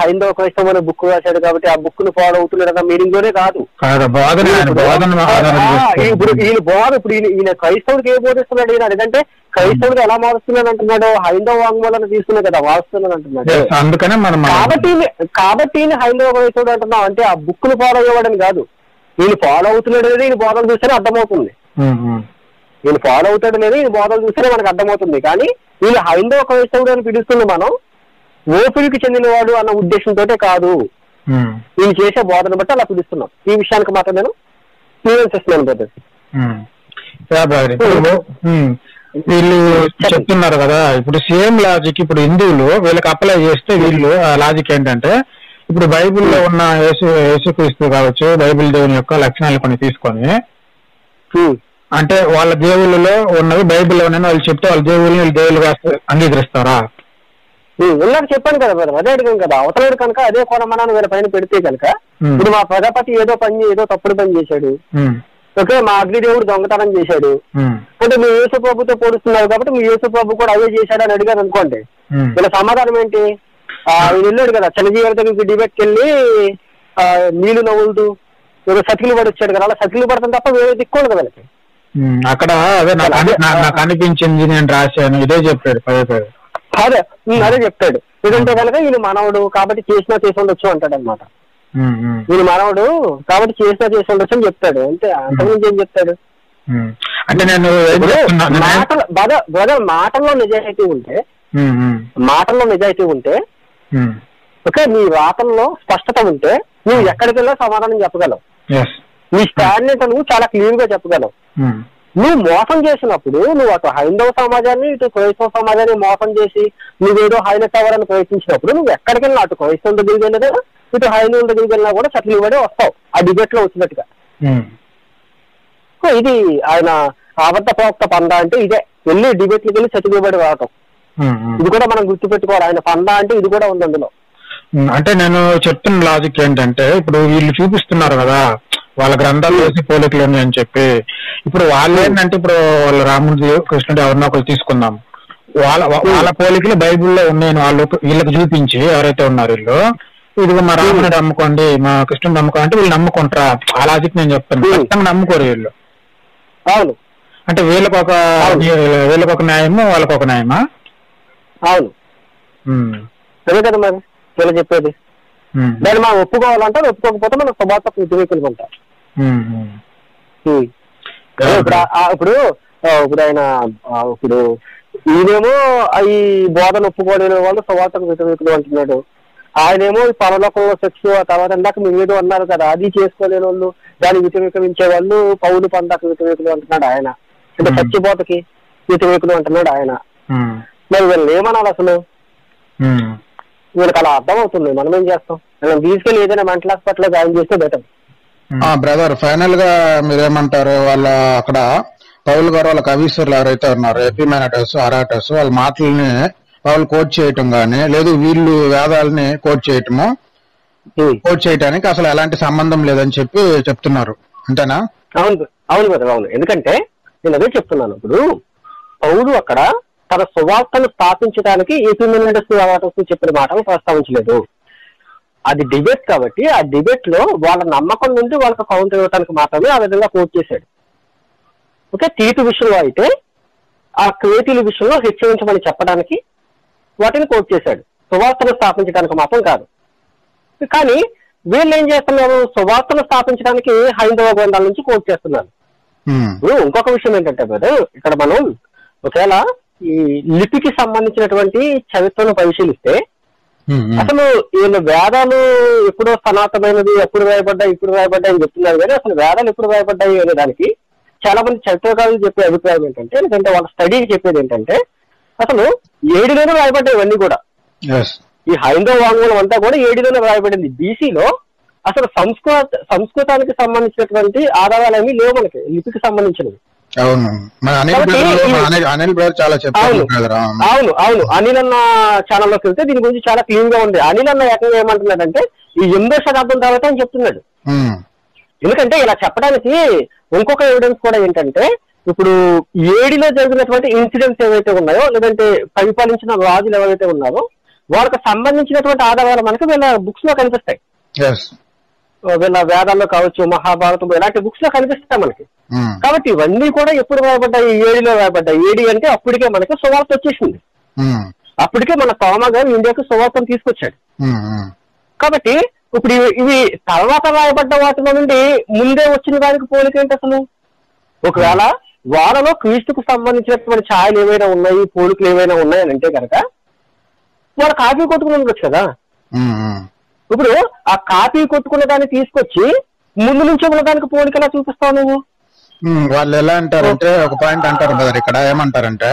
హైందవ క్రైస్తవం అనే బుక్ రాశాడు కాబట్టి ఆ బుక్ ను ఫాలో అవుతున్నాడు కదా, మీనింగ్ లోనే కాదు ఇప్పుడు ఈయన బోధ. ఇప్పుడు ఈయన క్రైస్తవుడికి ఏం బోధిస్తున్నాడు ఈయన, ఎందుకంటే క్రైస్తవుడికి ఎలా మారుస్తున్నాడు అంటున్నాడు, హైందవ వాంగ్మూలాన్ని తీసుకున్నాడు కదా మారుస్తున్నాడు అంటున్నాడు. కాబట్టి కాబట్టి ఈయన హైందవ క్రైస్తవుడు అంటున్నాం అంటే ఆ బుక్ ను ఫాలో అయ్యేవాడని కాదు, ఈయన ఫాలో అవుతున్నాడు అనేది ఈయన బోధలు చూస్తేనే అర్థమవుతుంది, ఈయన ఫాలో అవుతాడు అనేది ఈయన బోధలు చూస్తేనే మనకు అర్థమవుతుంది. కానీ ఈయన హైందవ క్రైస్తవుడు అని పిలుస్తుంది మనం ఓపిడికి చెందినవాడు అన్న ఉద్దేశంతో కాదు, నేను చేసే బోధన బట్టి అలా పిలుస్తున్నాం. ఈ విషయానికి మాత్రం నేను క్లియరెన్స్ ఇస్తున్నాను బ్రదర్. వీళ్ళు చెప్తున్నారు కదా ఇప్పుడు సేమ్ లాజిక్ ఇప్పుడు హిందువులు వీళ్ళకి అప్లై చేస్తే వీళ్ళు ఆ లాజిక్ ఏంటంటే ఇప్పుడు బైబిల్లో ఉన్న యేసు యేసుక్రీస్తు కావచ్చు బైబిల్ దేవుని యొక్క లక్షణాలు కొన్ని తీసుకొని అంటే వాళ్ళ దేవుళ్ళలో ఉన్నవి బైబిల్లో ఉన్నాయని వాళ్ళు చెప్తే వాళ్ళ దేవుళ్ళని వీళ్ళు దేవుళ్ళుగా అంగీకరిస్తారా. ఉన్నాక చెప్పాను కదా బ్రదర్ అదే అడిగాను కదా, అవతలేడు కనుక అదే కోణమన్నాను వేరే పైన పెడితే కనుక ఇప్పుడు మా ప్రజాపతి ఏదో పని ఏదో తప్పుడు పని చేశాడు ఓకే మా అగ్ని దేవుడు దొంగతనం చేశాడు అంటే మీ యేసు ప్రభుతో పోలుస్తున్నారు కాబట్టి మీ యేసు ప్రభు కూడా అదే చేశాడు అని అడిగారు అనుకోండి, ఇలా సమాధానం ఏంటి? ఆయన వెళ్ళాడు కదా చిన్నజీవులతో డిబేట్కి వెళ్ళి నీళ్లు నవ్వులుతూ ఏదో సతికిలు పడి వచ్చాడు కదా, అలా సతికిలు పడతాను తప్ప వేరే దిక్కోడు కదా వాళ్ళకి. అక్కడ అదే నాకు అనిపించింది నేను రాశాను ఇదే చెప్పాడు పదే పదే అదే అదే చెప్తాడు. ఎందుకంటే కనుక ఈయన మానవుడు కాబట్టి చేసినా చేసి ఉండొచ్చు అంటాడు అనమాట. ఈయన మానవుడు కాబట్టి చేసినా చేసి ఉండొచ్చు అని చెప్తాడు అంతే, అంతకుముందు ఏం చెప్తాడు అంటే నేను మాటలు బ్రదర్ మాటల్లో నిజాయితీ ఉంటే మాటల్లో నిజాయితీ ఉంటే ఓకే నీ వాతల్లో స్పష్టత ఉంటే నువ్వు ఎక్కడికి వెళ్ళా సమాధానం చెప్పగలవు, నీ స్టాండ్ నువ్వు చాలా క్లియర్ గా చెప్పగలవు. నువ్వు మోసం చేసినప్పుడు నువ్వు అటు హైందవ సమాజాన్ని ఇటు క్రైస్తవ సమాజాన్ని మోసం చేసి నువ్వేదో హైలెట్ అవ్వాలని ప్రయత్నించినప్పుడు నువ్వు ఎక్కడికి వెళ్ళినా అటు క్రైస్తవుల దగ్గరికి వెళ్ళదా ఇటు హైందవుల దగ్గరికి వెళ్ళినా కూడా సట్లు ఇవ్వడే వస్తావు ఆ డిబేట్ లో వచ్చినట్టుగా. ఇది ఆయన అబద్ధ ప్రవక్త పంద అంటే ఇదే, వెళ్ళి డిబేట్లకు వెళ్ళి సట్లు ఇవ్వబడి రావటం, ఇది కూడా మనం గుర్తుపెట్టుకోవాలి. ఆయన పంద అంటే ఇది కూడా ఉంది అందులో. అంటే నేను చెప్తున్న లాజిక్ ఏంటంటే ఇప్పుడు వీళ్ళు చూపిస్తున్నారు కదా వాళ్ళ గ్రంథాలు వేసి పోలికలని అని చెప్పి, ఇప్పుడు వాళ్ళు ఏంటంటే ఇప్పుడు వాళ్ళ రాముడు కృష్ణుడు ఎవరినో ఒకరు తీసుకుందాం వాళ్ళ వాళ్ళ పోలికలు బైబుల్లో ఉన్నాయని వాళ్ళు వీళ్ళకి చూపించి ఎవరైతే ఉన్నారు వీళ్ళు ఇది మా రాముడు నమ్ముకోండి మా కృష్ణుడు నమ్ముకోండి అంటే వీళ్ళు నమ్ముకుంటారా? ఆ లాజిక్ నేను చెప్తాను ఖచ్చితంగా నమ్ముకోరు వీళ్ళు. అవును అంటే వీళ్ళకి ఒక వీళ్ళకి ఒక న్యాయము వాళ్ళకి ఒక న్యాయమా? అవును అదే కదా మరి వీళ్ళు చెప్పేది, దాన్ని మనం ఒప్పుకోవాలంటే ఒప్పుకోకపోతే మనం సుభాత వ్యతిరేకులు ఉంటాం. ఇప్పుడు ఇప్పుడు ఇప్పుడు ఆయన ఇప్పుడు ఈయనేమో ఈ బోధను ఒప్పుకోలేని వాళ్ళు సుభాత వ్యతిరేకులు అంటున్నాడు, ఆయనేమో ఈ పరలోకంలో సెక్స్ ఆ తర్వాత ఇందాక మీరు ఏదో అన్నారు కదా అది చేసుకోలేని వాళ్ళు దాన్ని వ్యతిరేకరించే వాళ్ళు పౌలు పందాక వ్యతిరేకులు అంటున్నాడు ఆయన, అంటే సత్యబోధకి వ్యతిరేకులు అంటున్నాడు ఆయన. మరి వీళ్ళు ఏమన్నారు అసలు వీళ్ళకి అలా అర్థం అవుతుంది, మనం ఏం చేస్తాం? మనం తీసుకెళ్ళి ఏదైనా మెంటల్ హాస్పిటల్లో జాయిన్ చేస్తే బెటర్. బ్రదర్ ఫైనల్ గా మీరేమంటారు? వాళ్ళ అక్కడ పౌల్ గారు వాళ్ళ కవీశ్వర్లు ఎవరైతే ఉన్నారు ఎపిమెనటస్ అరాటస్ వాళ్ళ మాటల్ని వాళ్ళు కోట్ చేయటం గానీ లేదు వీళ్ళు వేదాలని కోట్ చేయటము కోట్ చేయటానికి అసలు ఎలాంటి సంబంధం లేదని చెప్పి చెప్తున్నారు అంతేనా? అవును అవును బ్రదర్ అవును, ఎందుకంటే నేను అదే చెప్తున్నాను. ఇప్పుడు పౌలు అక్కడ తన సువార్తను స్థాపించడానికి ఎపిమెనటస్ అరాటస్ చెప్పిన మాటలు ప్రస్తావించలేదు, అది డిబేట్ కాబట్టి ఆ డిబేట్ లో వాళ్ళ నమ్మకం నుండి వాళ్ళకి కౌంటర్ ఇవ్వడానికి మాత్రమే ఆ విధంగా కోట్ చేశాడు. ఓకే తీటు విషయంలో అయితే ఆ క్రియేటివ్ విషయంలో హెచ్చరించమని చెప్పడానికి వాటిని కోట్ చేశాడు, సువార్తను స్థాపించడానికి మాత్రం కాదు. కానీ వీళ్ళు ఏం చేస్తున్నారు సువార్తను స్థాపించడానికి హైందవ గ్రంథాల నుంచి కోట్ చేస్తున్నారు. ఇంకొక విషయం ఏంటంటే బ్రదర్ ఇక్కడ మనం ఒకవేళ ఈ లిపికి సంబంధించినటువంటి చరిత్రను పరిశీలిస్తే అసలు వీళ్ళు వేదాలు ఎప్పుడో సనాతమైనది ఎప్పుడు రాయబడ్డాయి ఇప్పుడు రాయబడ్డాయి అని చెప్తున్నారు, కానీ అసలు వేదాలు ఎప్పుడు రాయబడ్డాయి అనే దానికి చాలా మంది చరిత్రకారులు చెప్పే అభిప్రాయం ఏంటంటే ఎందుకంటే వాళ్ళ స్టడీ చెప్పేది ఏంటంటే అసలు ఏడులోనే రాయబడ్డాయి ఇవన్నీ కూడా, ఈ హైందవ వాంగ్మూలం అంతా కూడా ఏడులోనే రాయబడింది బీసీలో. అసలు సంస్కృత సంస్కృతానికి సంబంధించినటువంటి ఆధారాలు ఏమీ లేవు మనకి లిపికి సంబంధించినవి. అవును అవును అవును అనిల్ అన్న ఛానల్లోకి వెళ్తే దీని గురించి చాలా క్లీన్ గా ఉంది. అనిల్ అన్న ఏకంగా ఏమంటున్నాడంటే ఈ ఎనిమిదో శతాబ్దం తర్వాత అని చెప్తున్నాడు. ఎందుకంటే ఇలా చెప్పడానికి ఇంకొక ఎవిడెన్స్ కూడా ఏంటంటే ఇప్పుడు ఏడిలో జరిగినటువంటి ఇన్సిడెంట్స్ ఏవైతే ఉన్నాయో లేదంటే పరిపాలించిన రాజులు ఎవరైతే ఉన్నారో వాళ్ళకి సంబంధించినటువంటి ఆధారాలు మనకి వీళ్ళ బుక్స్ లో కనిపిస్తాయి, వీళ్ళ వేదాల్లో కావచ్చు మహాభారతం ఇలాంటి బుక్స్ లో కనిపిస్తాయి మనకి. కాబట్టి ఇవన్నీ కూడా ఎప్పుడు రాయబడ్డాయి ఏడిలో రాయబడ్డాయి. ఏడి అంటే అప్పటికే మనకి సువార్త వచ్చేసింది, అప్పటికే మన తోమా గారు ఇండియాకి సువార్తను తీసుకొచ్చాడు. కాబట్టి ఇప్పుడు ఇవి తర్వాత రాయబడ్డ వాటిలో నుండి ముందే వచ్చిన దానికి పోలిక ఏంటి అసలు? ఒకవేళ వాళ్ళలో క్రీస్తుకు సంబంధించినటువంటి ఛాయలు ఏవైనా ఉన్నాయి పోలికలు ఏవైనా ఉన్నాయని అంటే కనుక వాళ్ళు కాపీ కొట్టుకుని ఉండొచ్చు కదా. ఇప్పుడు ఆ కాపీ కొట్టుకున్న దాన్ని తీసుకొచ్చి ముందు నుంచి ఉన్న దానికి పోలికలా చూపిస్తావు నువ్వు. వాళ్ళు ఎలా అంటారంటే ఒక పాయింట్ అంటారు బ్రదర్ ఇక్కడ ఏమంటారంటే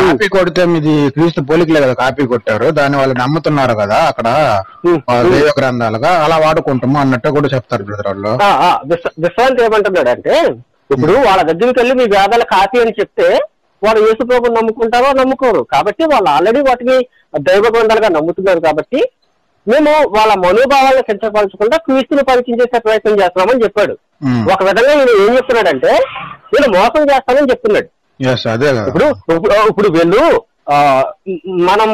కాపీ కొడితే మీది క్రీస్తు పోలికలే కదా కాపీ కొట్టారు దాన్ని వాళ్ళు నమ్ముతున్నారు కదా అక్కడ దైవ గ్రంథాలుగా అలా వాడుకుంటాము అన్నట్టు కూడా చెప్తారు బ్రదర్ వాళ్ళు. విశ్రాంతి ఏమంటున్నాడు అంటే ఇప్పుడు వాళ్ళ దగ్గరికి వెళ్ళి మీ వేదాల కాపీ అని చెప్తే వాళ్ళు యేసు ప్రభువుని నమ్ముకుంటారో నమ్ముకోరు, కాబట్టి వాళ్ళు ఆల్రెడీ వాటిని దైవ గ్రంథాలుగా నమ్ముతున్నారు. కాబట్టి మేము వాళ్ళ మనోభావాలను కించపరచకుండా క్రీస్తుని పరిచయం చేసే ప్రయత్నం చేస్తున్నామని చెప్పాడు. ఒక విధంగా నేను ఏం చెప్తున్నాడంటే నేను మోసం చేస్తానని చెప్తున్నాడు. ఇప్పుడు ఇప్పుడు వీళ్ళు మనం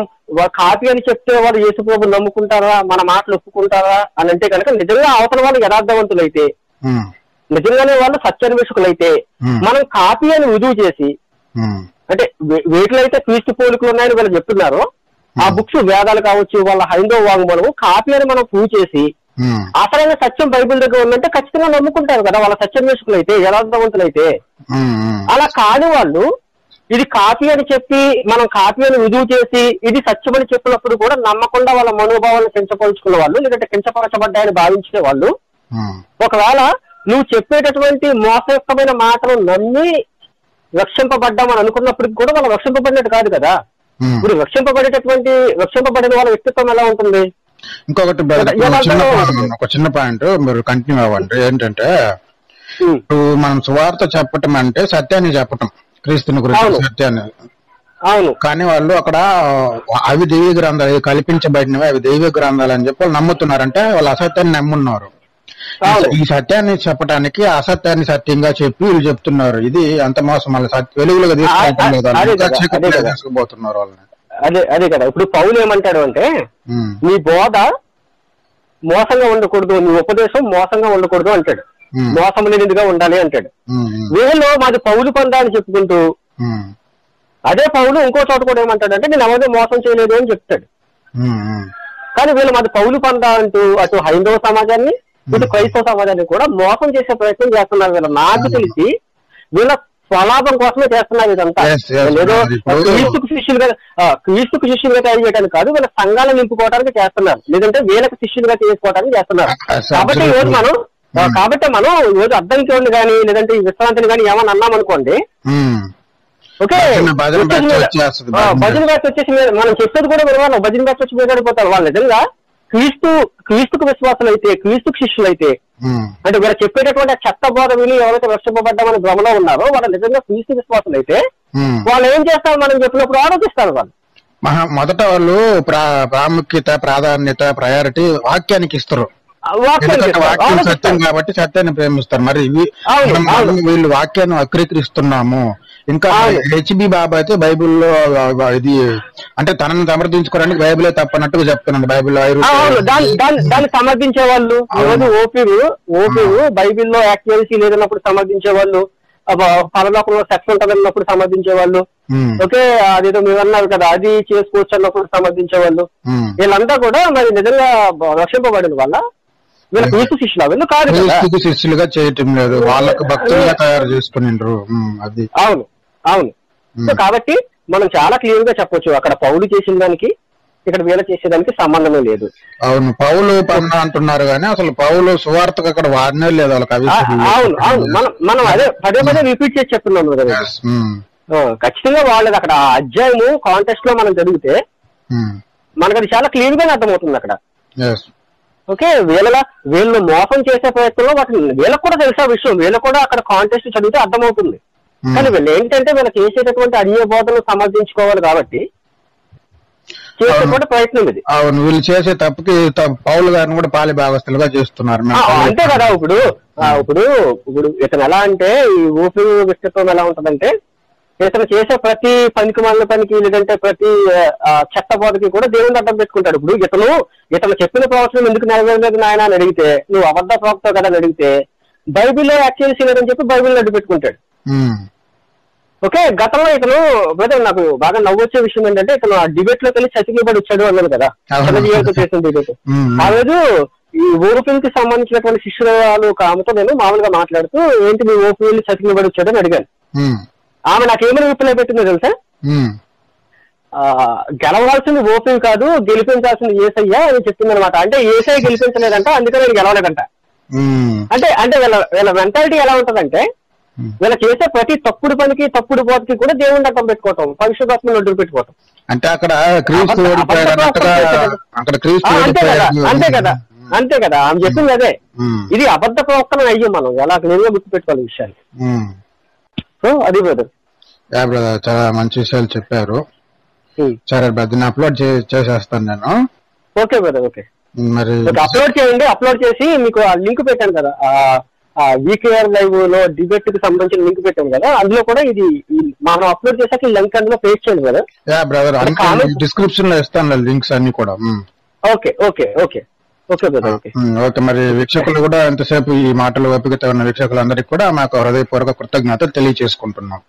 కాపీ అని చెప్తే వాళ్ళు యేసుప్రభువు నమ్ముకుంటారా, మన మాటలు ఒప్పుకుంటారా అని అంటే కనుక నిజంగా అవతల వాళ్ళు యథార్థవంతులైతే, నిజంగానే వాళ్ళు సత్యాన్వేషకులైతే, మనం కాపీ అని రుజువు చేసి అంటే వీటిలో అయితే క్రీస్తు పోలికలు ఉన్నాయని వాళ్ళు చెప్తున్నారు, ఆ బుక్స్ వేదాలు కావచ్చు వాళ్ళ హైందవ వాంగ్మూలము, కాపీ అని మనం ప్రూవ్ చేసి అసలైన సత్యం బైబిల్ దగ్గర ఉందంటే ఖచ్చితంగా నమ్ముకుంటారు కదా వాళ్ళ సత్యాన్వేషకులు అయితే, యథార్థవంతులైతే. అలా కాని వాళ్ళు ఇది కాపీ అని చెప్పి మనం కాపీ అని రుజువు చేసి ఇది సత్యం అని చెప్పినప్పుడు కూడా నమ్మకుండా వాళ్ళ మనోభావాలను కించపరుచుకునే వాళ్ళు, లేదంటే కించపరచబడ్డాయని భావించే వాళ్ళు ఒకవేళ నువ్వు చెప్పేటటువంటి మోసయుక్తమైన మాటలు నమ్మి రక్షింపబడ్డామని అనుకున్నప్పటికి కూడా వాళ్ళు రక్షింపబడినట్టు కాదు కదా. ఇప్పుడు రక్షింపబడేటటువంటి రక్షింపబడిన వాళ్ళ వ్యక్తిత్వం ఎలా ఉంటుంది? ఇంకొకటి ఒక చిన్న పాయింట్ మీరు కంటిన్యూ అవ్వండి. ఏంటంటే ఇప్పుడు మనం సువార్త చెప్పటం అంటే సత్యాన్ని చెప్పటం, క్రీస్తుని గురించి సత్యాన్ని. కానీ వాళ్ళు అక్కడ అవి దైవ గ్రంథాలు కల్పించబడినవి, అవి దైవ గ్రంథాలు అని చెప్పి వాళ్ళు నమ్ముతున్నారంటే వాళ్ళు అసత్యాన్ని నమ్మున్నారు. ఈ సత్యాన్ని చెప్పడానికి అసత్యాన్ని సత్యంగా చెప్పి వీళ్ళు చెప్తున్నారు. ఇది అంత మోసం, మళ్ళీ వెలుగులుగా తీసుకుపోతున్నారు వాళ్ళని. అదే అదే కదా. ఇప్పుడు పౌలు ఏమంటాడు అంటే నీ బోధ మోసంగా ఉండకూడదు, నీ ఉపదేశం మోసంగా ఉండకూడదు అంటాడు, మోసం లేనిదిగా ఉండాలి అంటాడు. వీళ్ళు మాది పౌలు పందా అని చెప్పుకుంటూ అదే పౌలు ఇంకో చోట కూడా ఏమంటాడు అంటే నేను ఎవరిని మోసం చేయలేదు అని చెప్తాడు. కానీ వీళ్ళు మాది పౌలు పందా అంటూ అటు హైందవ సమాజాన్ని ఇటు క్రైస్తవ సమాజాన్ని కూడా మోసం చేసే ప్రయత్నం చేస్తున్నారు వీళ్ళు. నాకు తెలిసి వీళ్ళ స్వలాభం కోసమే చేస్తున్నారు ఇదంతా. ఏదో క్రీస్తుకు శిష్యులుగా క్రీస్తుకు శిష్యులుగా తయారు చేయడానికి కాదు, వీళ్ళ సంఘాలను నింపుకోవడానికి చేస్తున్నారు, లేదంటే వీళ్ళకి శిష్యులుగా చేసుకోవడానికి చేస్తున్నారు. కాబట్టి ఈరోజు మనం కాబట్టి మనం ఈరోజు అద్దంకి కానీ లేదంటే ఈ విశ్రాంతిని కానీ ఏమని అన్నాం అనుకోండి, ఓకే భజన బ్యాచ్ వచ్చేసి మనం చెప్పేది కూడా వినవాళ్ళం, భజన బ్యాచ్ వచ్చి మీదడిపోతారు. వాళ్ళు నిజంగా క్రీస్తు క్రీస్తుకు విశ్వాసులు అయితే, క్రీస్తుకు శిష్యులు అయితే అంటే వీళ్ళు చెప్పేటటువంటి చెత్త బోధ విని ఎవరైతే రక్షింపబడ్డామని భ్రమలో ఉన్నారో వాళ్ళు నిజంగా క్రీస్తు విశ్వాసులు అయితే వాళ్ళు ఏం చేస్తారు మనం చెప్పినప్పుడు ఆలోచిస్తారు. వాళ్ళు మొదట వాళ్ళు ప్రాముఖ్యత ప్రాధాన్యత ప్రయారిటీ వాక్యానికి ఇస్తారు, వాక్యం సత్యం కాబట్టి సత్యాన్ని ప్రేమిస్తారు. మరి వీళ్ళు వాక్యాన్ని వక్రీకరిస్తున్నాము. ఇంకా హెచ్బి బాబా అయితే బైబిల్లో ఇది అంటే తనను సమర్థించుకోవడానికి బైబిలే తప్పనట్టుగా చెప్తున్నాడు. బైబిల్ దాన్ని సమర్థించే వాళ్ళు ఓపిరు ఓపిరు బైబిల్లో యాక్యురసీ లేదన్నప్పుడు సమర్థించే వాళ్ళు, పరలోకంలో సెక్స్ ఉంటదన్నప్పుడు సమర్థించే వాళ్ళు, ఓకే అదేదో మీరు అన్నారు కదా అది చేసుకోవచ్చు అన్నప్పుడు సమర్థించే వాళ్ళు. వీళ్ళంతా కూడా మరి నిజంగా రక్షింపబడిన వాళ్ళ శిష్యులుగా చేయటం లేదు, వాళ్ళకు భక్తులుగా తయారు చేసుకున్నారు. అవును అవును. సో కాబట్టి మనం చాలా క్లియర్ గా చెప్పొచ్చు అక్కడ పౌలు చేసిన దానికి ఇక్కడ వీళ్ళు చేసేదానికి సంబంధమే లేదు. అవును పౌలు పండా అంటున్నారు కానీ అసలు పౌలు సువార్తకు అక్కడ వాడనే లేదు వాళ్ళకి. అవును అవును. మనం మనం అదే పదే పదే రిపీట్ చేసి చెప్తున్నాము కదా. ఖచ్చితంగా వాళ్ళది అక్కడ అధ్యాయము కాంటెక్స్ట్ లో మనం జరిగితే మనకు అది చాలా క్లియర్ గానే అర్థమవుతుంది అక్కడ. ఓకే వీళ్ళ వీళ్ళు మోసం చేసే ప్రయత్నంలో వాటి వీళ్ళకు కూడా తెలిసే విషయం, వీళ్ళు కూడా అక్కడ కాంటెస్ట్ చదివితే అర్థమవుతుంది. కానీ వీళ్ళు ఏంటంటే వీళ్ళకి చేసేటటువంటి అన్య బోధనలు సమర్థించుకోవాలి కాబట్టి చేసేటువంటి ప్రయత్నం ఇది. అవును వీళ్ళు చేసే తప్పుకి పౌలు గారిని కూడా పాలి భాగస్తులుగా చేస్తున్నారు అంతే కదా. ఇప్పుడు ఇప్పుడు ఇప్పుడు ఇతను ఎలా అంటే ఈ ఊపి విస్తృతం ఎలా ఉంటదంటే ఇతను చేసే ప్రతి పనికి మళ్ళీ పనికి లేదంటే ప్రతి చెత్త బోధకి కూడా దేవుని అర్థం పెట్టుకుంటాడు. ఇప్పుడు ఇతను ఇతను చెప్పిన ప్రవచనం ఎందుకు నెరవేరలేదు నాయన అని అడిగితే నువ్వు అబద్ధ ప్రవక్త కదా అని అడిగితే బైబిల్లో యాక్చువల్సీ లేదని చెప్పి బైబిల్ అడ్డు పెట్టుకుంటాడు. ఓకే గతంలో ఇతను బ్రదర్ నాకు బాగా నవ్వు వచ్చే విషయం ఏంటంటే ఇతను ఆ డిబేట్ లో కలిసి చతికిబడి వచ్చాడు అన్నాడు కదా, చేసిన డిబేట్. ఆ రోజు ఈ ఓపిల్కి సంబంధించినటువంటి శిష్యురాలు ఒక ఆమెతో నేను మామూలుగా మాట్లాడుతూ ఏంటి మీ ఓపిల్ చతికిబడి వచ్చాడు అని అడిగాను. ఆమె నాకేమైనా ఊపిలో పెట్టిందో తెలుసా, గెలవాల్సింది ఓపిల్ కాదు గెలిపించాల్సింది ఏసయ్యా అని చెప్పింది అనమాట. అంటే ఏసై గెలిపించలేదంట అందుకని నేను గెలవలేదంట. అంటే అంటే వీళ్ళ వీళ్ళ మెంటాలిటీ ఎలా ఉంటదంటే వీళ్ళ చేసే ప్రతి తప్పుడు పనికి తప్పుడు బోధకి కూడా దేవుని అడ్డం పెట్టుకోవటం, పరిశుద్ధాత్మను అడ్డు పెట్టుకోవటం. అంటే అక్కడ అంతే కదా అంతే కదా ఆమె చెప్పింది అదే. ఇది అబద్ధ ప్రవక్తలు అయ్యో మనం ఎలా నేరుగా గుర్తు పెట్టుకోవాలి విషయాన్ని. సో అది బ్రదర్. బ్రదర్ చాలా మంచి విషయాలు చెప్పారు. సరే బ్రదర్ అప్లోడ్ చేసేస్తాను నేను. Okay brother. ఓకే మరి అప్లోడ్ చేయండి. అప్లోడ్ చేసి మీకు ఆ లింక్ పెట్టాను కదా वीकेआर लाइव डिबेट की संबंधी लिंक कदा अंदर इधी मैं अपलोड लिंक अंदर paste brother description links okay okay okay okay brother okay मैं वीक्षक इंतजार वीक्षक हृदयपूर्वक कृतज्ञता।